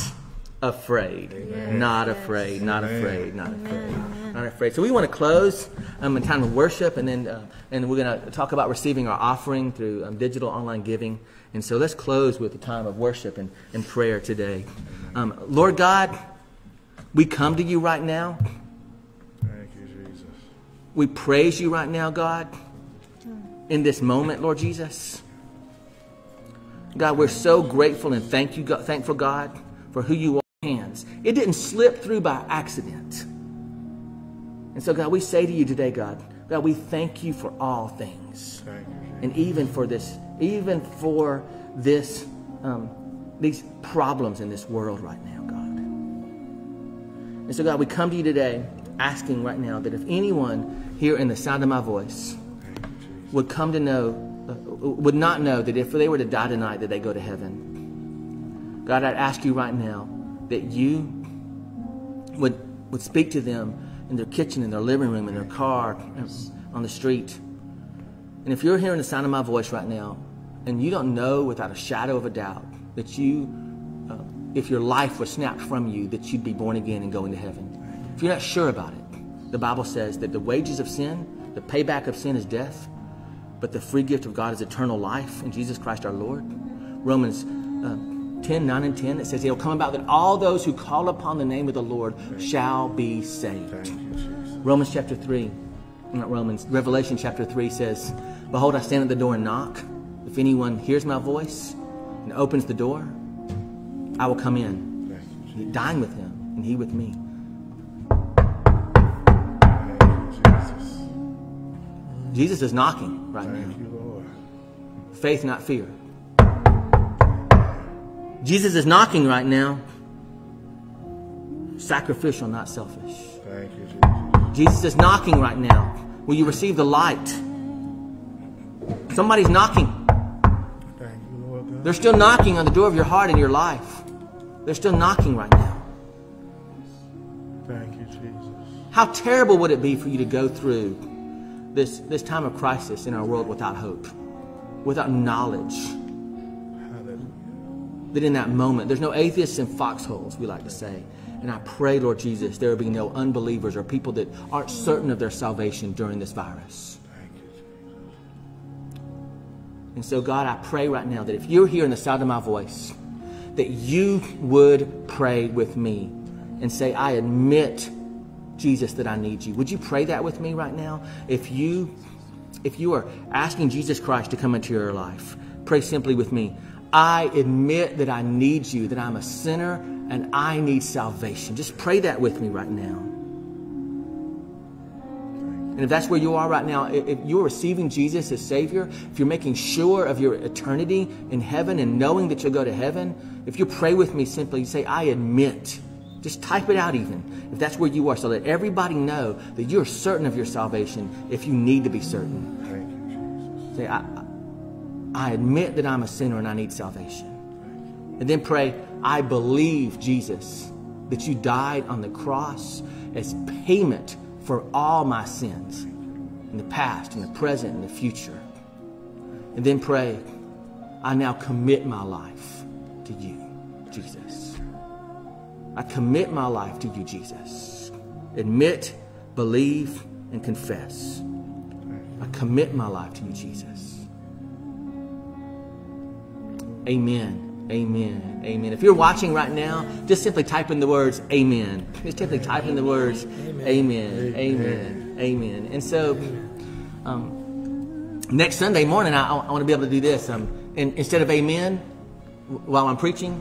afraid. Amen. Not afraid, not Amen. afraid, not Amen. afraid, not afraid. So we want to close um, in time of worship, and then uh, and we're going to talk about receiving our offering through um, digital online giving. And so let's close with a time of worship and, and prayer today. Um, Lord God, we come to you right now. Thank you, Jesus. We praise you right now, God, in this moment, Lord Jesus. God, we're so grateful and thank you, God, thankful, God, for who you are. Hands. It didn't slip through by accident. And so, God, we say to you today, God, God, we thank you for all things. Thank you. And even for this, even for this, um, these problems in this world right now, God. And so, God, we come to you today asking right now that if anyone here in the sound of my voice would come to know, uh, would not know that if they were to die tonight that they go to heaven. God, I'd ask you right now that you would would speak to them in their kitchen, in their living room, in their car, on the street. And if you're hearing the sound of my voice right now, and you don't know without a shadow of a doubt that you, uh, if your life was snapped from you, that you'd be born again and going to heaven. If you're not sure about it, the Bible says that the wages of sin, the payback of sin is death, but the free gift of God is eternal life in Jesus Christ our Lord. Romans uh, ten, nine, and ten, it says it'll come about that all those who call upon the name of the Lord shall be saved. You, Romans chapter three, not Romans, Revelation chapter three says, Behold, I stand at the door and knock. If anyone hears my voice and opens the door, I will come in, dying with him and he with me. Jesus is knocking right now. Thank you, Lord. Faith, not fear. Jesus is knocking right now. Sacrificial, not selfish. Thank you, Jesus. Jesus is knocking right now. Will you receive the light? Somebody's knocking. Thank you, Lord God. They're still knocking on the door of your heart and your life. They're still knocking right now. Thank you, Jesus. How terrible would it be for you to go through This, this time of crisis in our world without hope, without knowledge? Hallelujah. That in that moment, there's no atheists in foxholes, we like to say. And I pray, Lord Jesus, there will be no unbelievers or people that aren't certain of their salvation during this virus. Thank you, Jesus. And so, God, I pray right now that if you're hearing the sound of my voice, that you would pray with me and say, I admit, Jesus, that I need you. Would you pray that with me right now? If you, if you are asking Jesus Christ to come into your life, pray simply with me. I admit that I need you, that I'm a sinner and I need salvation. Just pray that with me right now. And if that's where you are right now, if you're receiving Jesus as Savior, if you're making sure of your eternity in heaven and knowing that you'll go to heaven, if you pray with me simply, you say, I admit. Just type it out even, if that's where you are, so that everybody know that you're certain of your salvation if you need to be certain. Thank you, Jesus. Say, I, I admit that I'm a sinner and I need salvation. And then pray, I believe, Jesus, that you died on the cross as payment for all my sins in the past, in the present, in the future. And then pray, I now commit my life to you, Jesus. I commit my life to you, Jesus. Admit, believe, and confess. I commit my life to you, Jesus. Amen, amen, amen. If you're watching right now, just simply type in the words, amen. Just simply type in the words, amen, amen, amen. amen. And so, um, next Sunday morning, I, I want to be able to do this. Um, and instead of amen, while I'm preaching,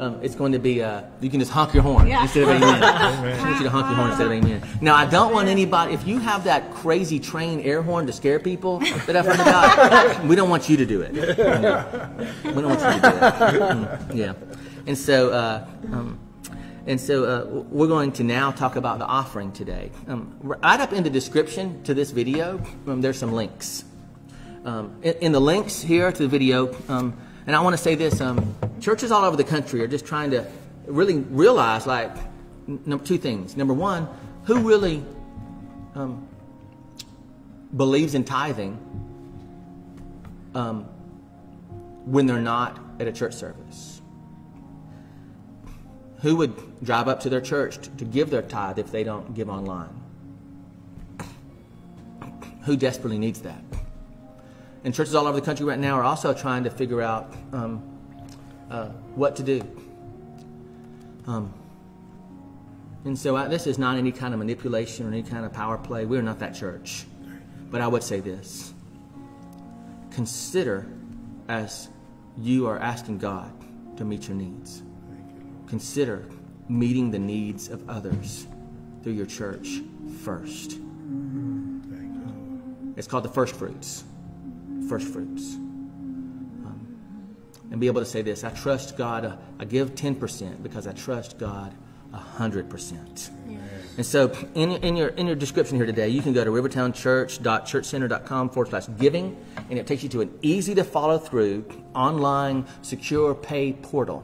Um, it's going to be, uh, you can just honk your horn yeah. instead of amen. amen. I want you to honk your horn instead of amen. Now, I don't want anybody, if you have that crazy train air horn to scare people that I've heard about, we don't want you to do it. We don't want you to do it. Yeah. And so, uh, um, and so uh, we're going to now talk about the offering today. Um, right up in the description to this video, um, there's some links. Um, in, in the links here to the video, um, and I want to say this, um, churches all over the country are just trying to really realize, like, n two things. Number one, who really um, believes in tithing um, when they're not at a church service? Who would drive up to their church to, to give their tithe if they don't give online? Who desperately needs that? And churches all over the country right now are also trying to figure out um, uh, what to do. Um, and so I, this is not any kind of manipulation or any kind of power play. We're not that church. But I would say this. Consider as you are asking God to meet your needs. Consider meeting the needs of others through your church first. It's called the first fruits. First fruits. Um, and be able to say this, I trust God, uh, I give ten percent because I trust God one hundred percent. Yeah. And so in, in, your, in your description here today, you can go to rivertown church dot church center dot com forward slash giving, and it takes you to an easy to follow through online secure pay portal.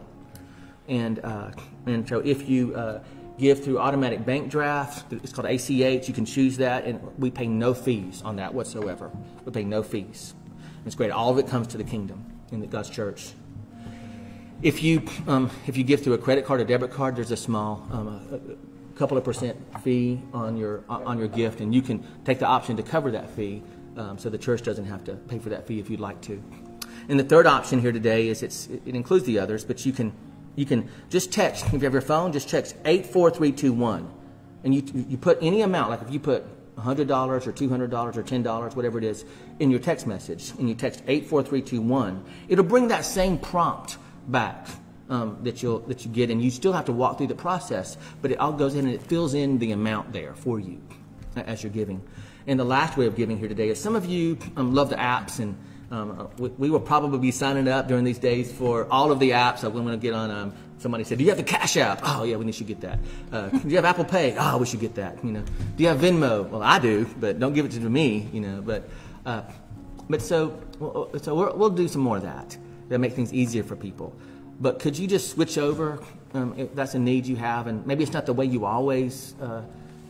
And, uh, and so if you uh, give through automatic bank draft, it's called A C H, you can choose that, and we pay no fees on that whatsoever. We pay no fees. It's great. All of it comes to the kingdom in the God's church. If you um, if you give through a credit card or debit card, there's a small um, a couple of percent fee on your on your gift, and you can take the option to cover that fee, um, so the church doesn't have to pay for that fee if you'd like to. And the third option here today is it's it includes the others, but you can you can just text if you have your phone. Just text eight four three two one, and you you put any amount. Like if you put one hundred dollars or two hundred dollars or ten dollars, whatever it is, in your text message, and you text eight four three two one, it'll bring that same prompt back um, that you'll that you get, and you still have to walk through the process, but it all goes in and it fills in the amount there for you as you're giving. And the last way of giving here today is some of you um, love the apps, and um, we, we will probably be signing up during these days for all of the apps. I want to get on. Um, somebody said, "Do you have the Cash App?" "Oh yeah, we should get that." Uh, "do you have Apple Pay?" "Oh, we should get that." You know, "Do you have Venmo?" "Well, I do, but don't give it to me." You know, but uh, but so so we're, we'll do some more of that. That make things easier for people. But could you just switch over? Um, if that's a need you have, and maybe it's not the way you always Uh,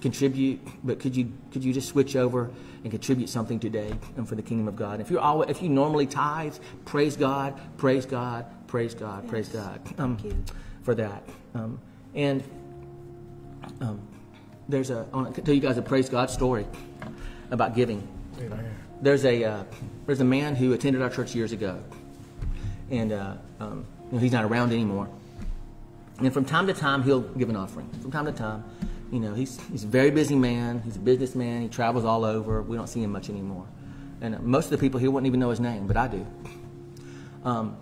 contribute, but could you could you just switch over and contribute something today and for the kingdom of God? If you're always, if you normally tithe, praise God, praise God, praise God, yes. praise God um, Thank you. for that. Um, and um, there's a I want to tell you guys a praise God story about giving. Amen. There's a uh, there's a man who attended our church years ago, and uh, um, you know, he's not around anymore. And from time to time, he'll give an offering. From time to time. You know, he's, he's a very busy man. He's a businessman. He travels all over. We don't see him much anymore. And most of the people here wouldn't even know his name, but I do. Um,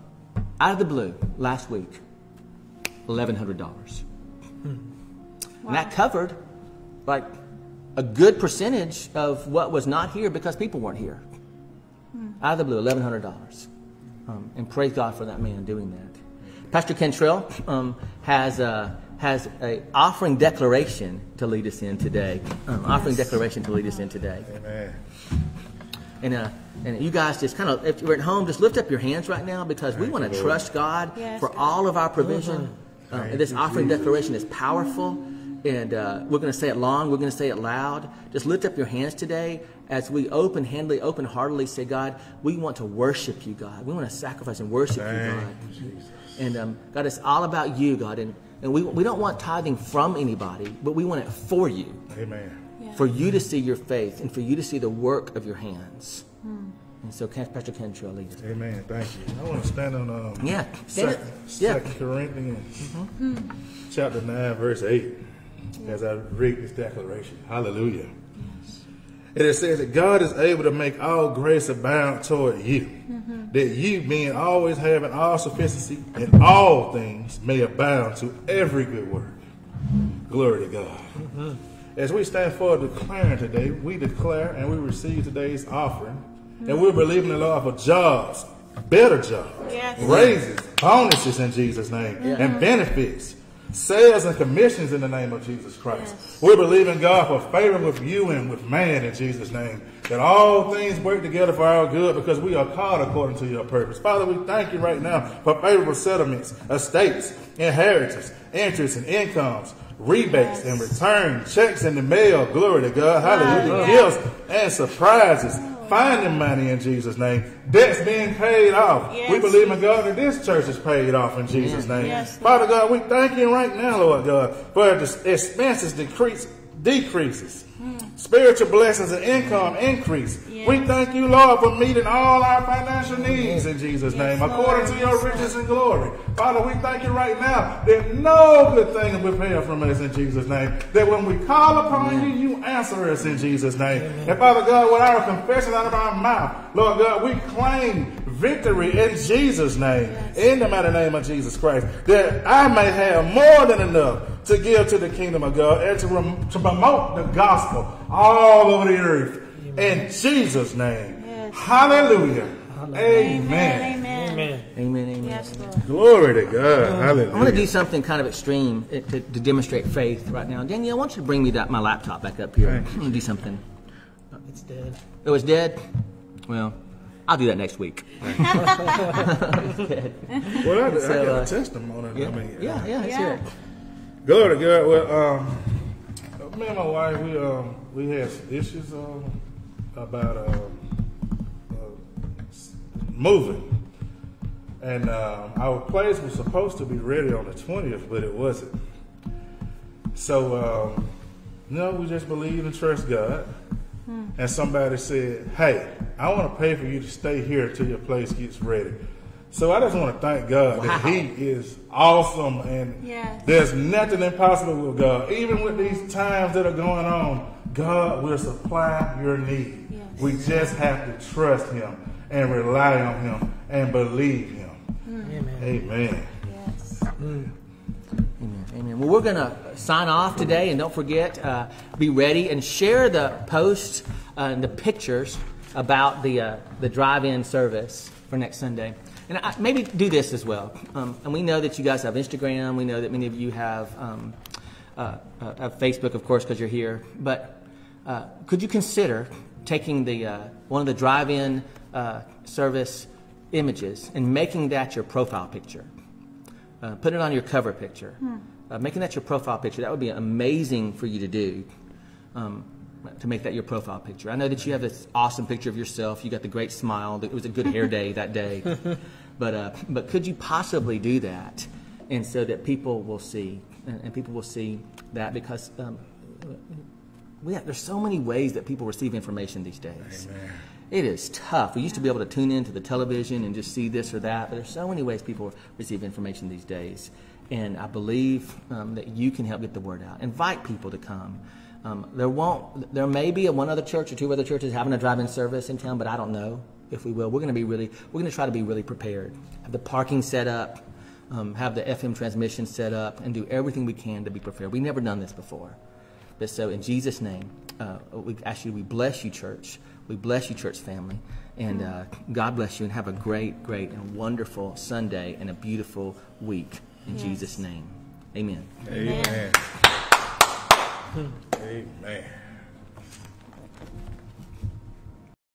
out of the blue, last week, eleven hundred dollars. Hmm. Wow. And that covered, like, a good percentage of what was not here because people weren't here. Hmm. Out of the blue, eleven hundred dollars. Um, and praise God for that man doing that. Pastor Kentrell um, has... Uh, has an offering declaration to lead us in today. Um, yes. Offering declaration to lead us in today. Amen. And, uh, and you guys just kind of, if you're at home, just lift up your hands right now, because we want to trust God yes, for God. all of our provision. Uh, and this offering declaration is powerful. And uh, we're going to say it long. We're going to say it loud. Just lift up your hands today as we open-handedly, open-heartedly say, God, we want to worship you, God. We want to sacrifice and worship Thank you, God. Jesus. And um, God, it's all about you, God. And And we, we don't want tithing from anybody, but we want it for you. Amen. Yeah. For you to see your faith and for you to see the work of your hands. Mm. And so, Pastor Kentrell, lead us. Amen. Thank you. I want to stand on um, yeah. stand second, yeah. second Corinthians mm-hmm. Mm-hmm. chapter nine, verse eight, yeah. as I read this declaration. Hallelujah. Yes. And it says that God is able to make all grace abound toward you. Mm-hmm. That you, being always having all sufficiency in all things, may abound to every good work. Glory to God. Mm-hmm. As we stand forward declaring today, we declare and we receive today's offering. Mm-hmm. And we're believing the Lord for jobs, better jobs, yes. raises, bonuses in Jesus' name, mm-hmm. and benefits, sales and commissions in the name of Jesus Christ. Yes. We're believing God for favor with you and with man in Jesus' name. That all things work together for our good, because we are called according to your purpose. Father, we thank you right now for favorable settlements, estates, inheritance, interests and incomes, rebates yes. and return, checks in the mail, glory to God, hallelujah, yes. gifts and surprises, oh, finding money in Jesus' name, debts being paid off. Yes. We believe in God that this church is paid off in Jesus' yes. name. Yes. Father God, we thank you right now, Lord God, for the expenses decrease, decreases. Spiritual blessings and income increase. Yes. We thank you, Lord, for meeting all our financial needs in Jesus' yes, name, Lord, according to your riches and glory. Father, we thank you right now that no good thing will withhold from us in Jesus' name. That when we call upon Amen. you, you answer us in Jesus' name. Amen. And Father God, with our confession out of our mouth, Lord God, we claim victory in Jesus' name, yes. in the mighty name of Jesus Christ, that I may have more than enough to give to the kingdom of God and to, rem to promote the gospel all over the earth. Amen. In Jesus' name. Yes. Hallelujah. Hallelujah. Amen. Amen. Amen. Amen. Amen. Yes, Lord. Glory to God. Um, Hallelujah. I'm going to do something kind of extreme to, to demonstrate faith right now. Danielle, I want you to bring me that my laptop back up here. Thanks. I'm going to do something. Oh, it's dead. Oh, it's dead? Well, I'll do that next week. Well, I, I so, got a testimony. Yeah, I mean, yeah, uh, yeah, yeah. yeah. Glory to God. Well, um, me and my wife, we um, we had issues um, about uh, uh, moving, and um, our place was supposed to be ready on the twentieth, but it wasn't. So, um, you know, we just believe and trust God. Hmm. And somebody said, "Hey, I want to pay for you to stay here until your place gets ready." So I just want to thank God wow. that He is awesome, and yes. there's nothing impossible with God. Even with these times that are going on, God will supply your need. Yes. We just have to trust Him and rely on Him and believe Him. Mm. Amen. Amen. Yes. Hallelujah. Amen. Amen. Well, we're going to sign off today, and don't forget, uh, be ready and share the posts uh, and the pictures about the uh, the drive-in service for next Sunday. And I, maybe do this as well. Um, and we know that you guys have Instagram. We know that many of you have, um, uh, uh, have Facebook, of course, because you're here. But uh, could you consider taking the uh, one of the drive-in uh, service images and making that your profile picture? Uh, put it on your cover picture. Hmm. Uh, making that your profile picture, that would be amazing for you to do, um, to make that your profile picture. I know that you have this awesome picture of yourself. You got the great smile. It was a good hair day that day. But, uh, but could you possibly do that? And so that people will see, and, and people will see that, because um, we have, there's so many ways that people receive information these days. Amen. It is tough. We used to be able to tune into the television and just see this or that, but there's so many ways people receive information these days. And I believe um, that you can help get the word out. Invite people to come. Um, there won't. There may be a one other church or two other churches having a drive-in service in town, but I don't know if we will. We're going to be really. We're going to try to be really prepared. Have the parking set up. Um, have the F M transmission set up, and do everything we can to be prepared. We've never done this before, but so in Jesus' name, uh, we actually we bless you, church. We bless you, church family, and uh, God bless you, and have a great, great, and wonderful Sunday and a beautiful week in yes. Jesus' name. Amen. Amen. Amen.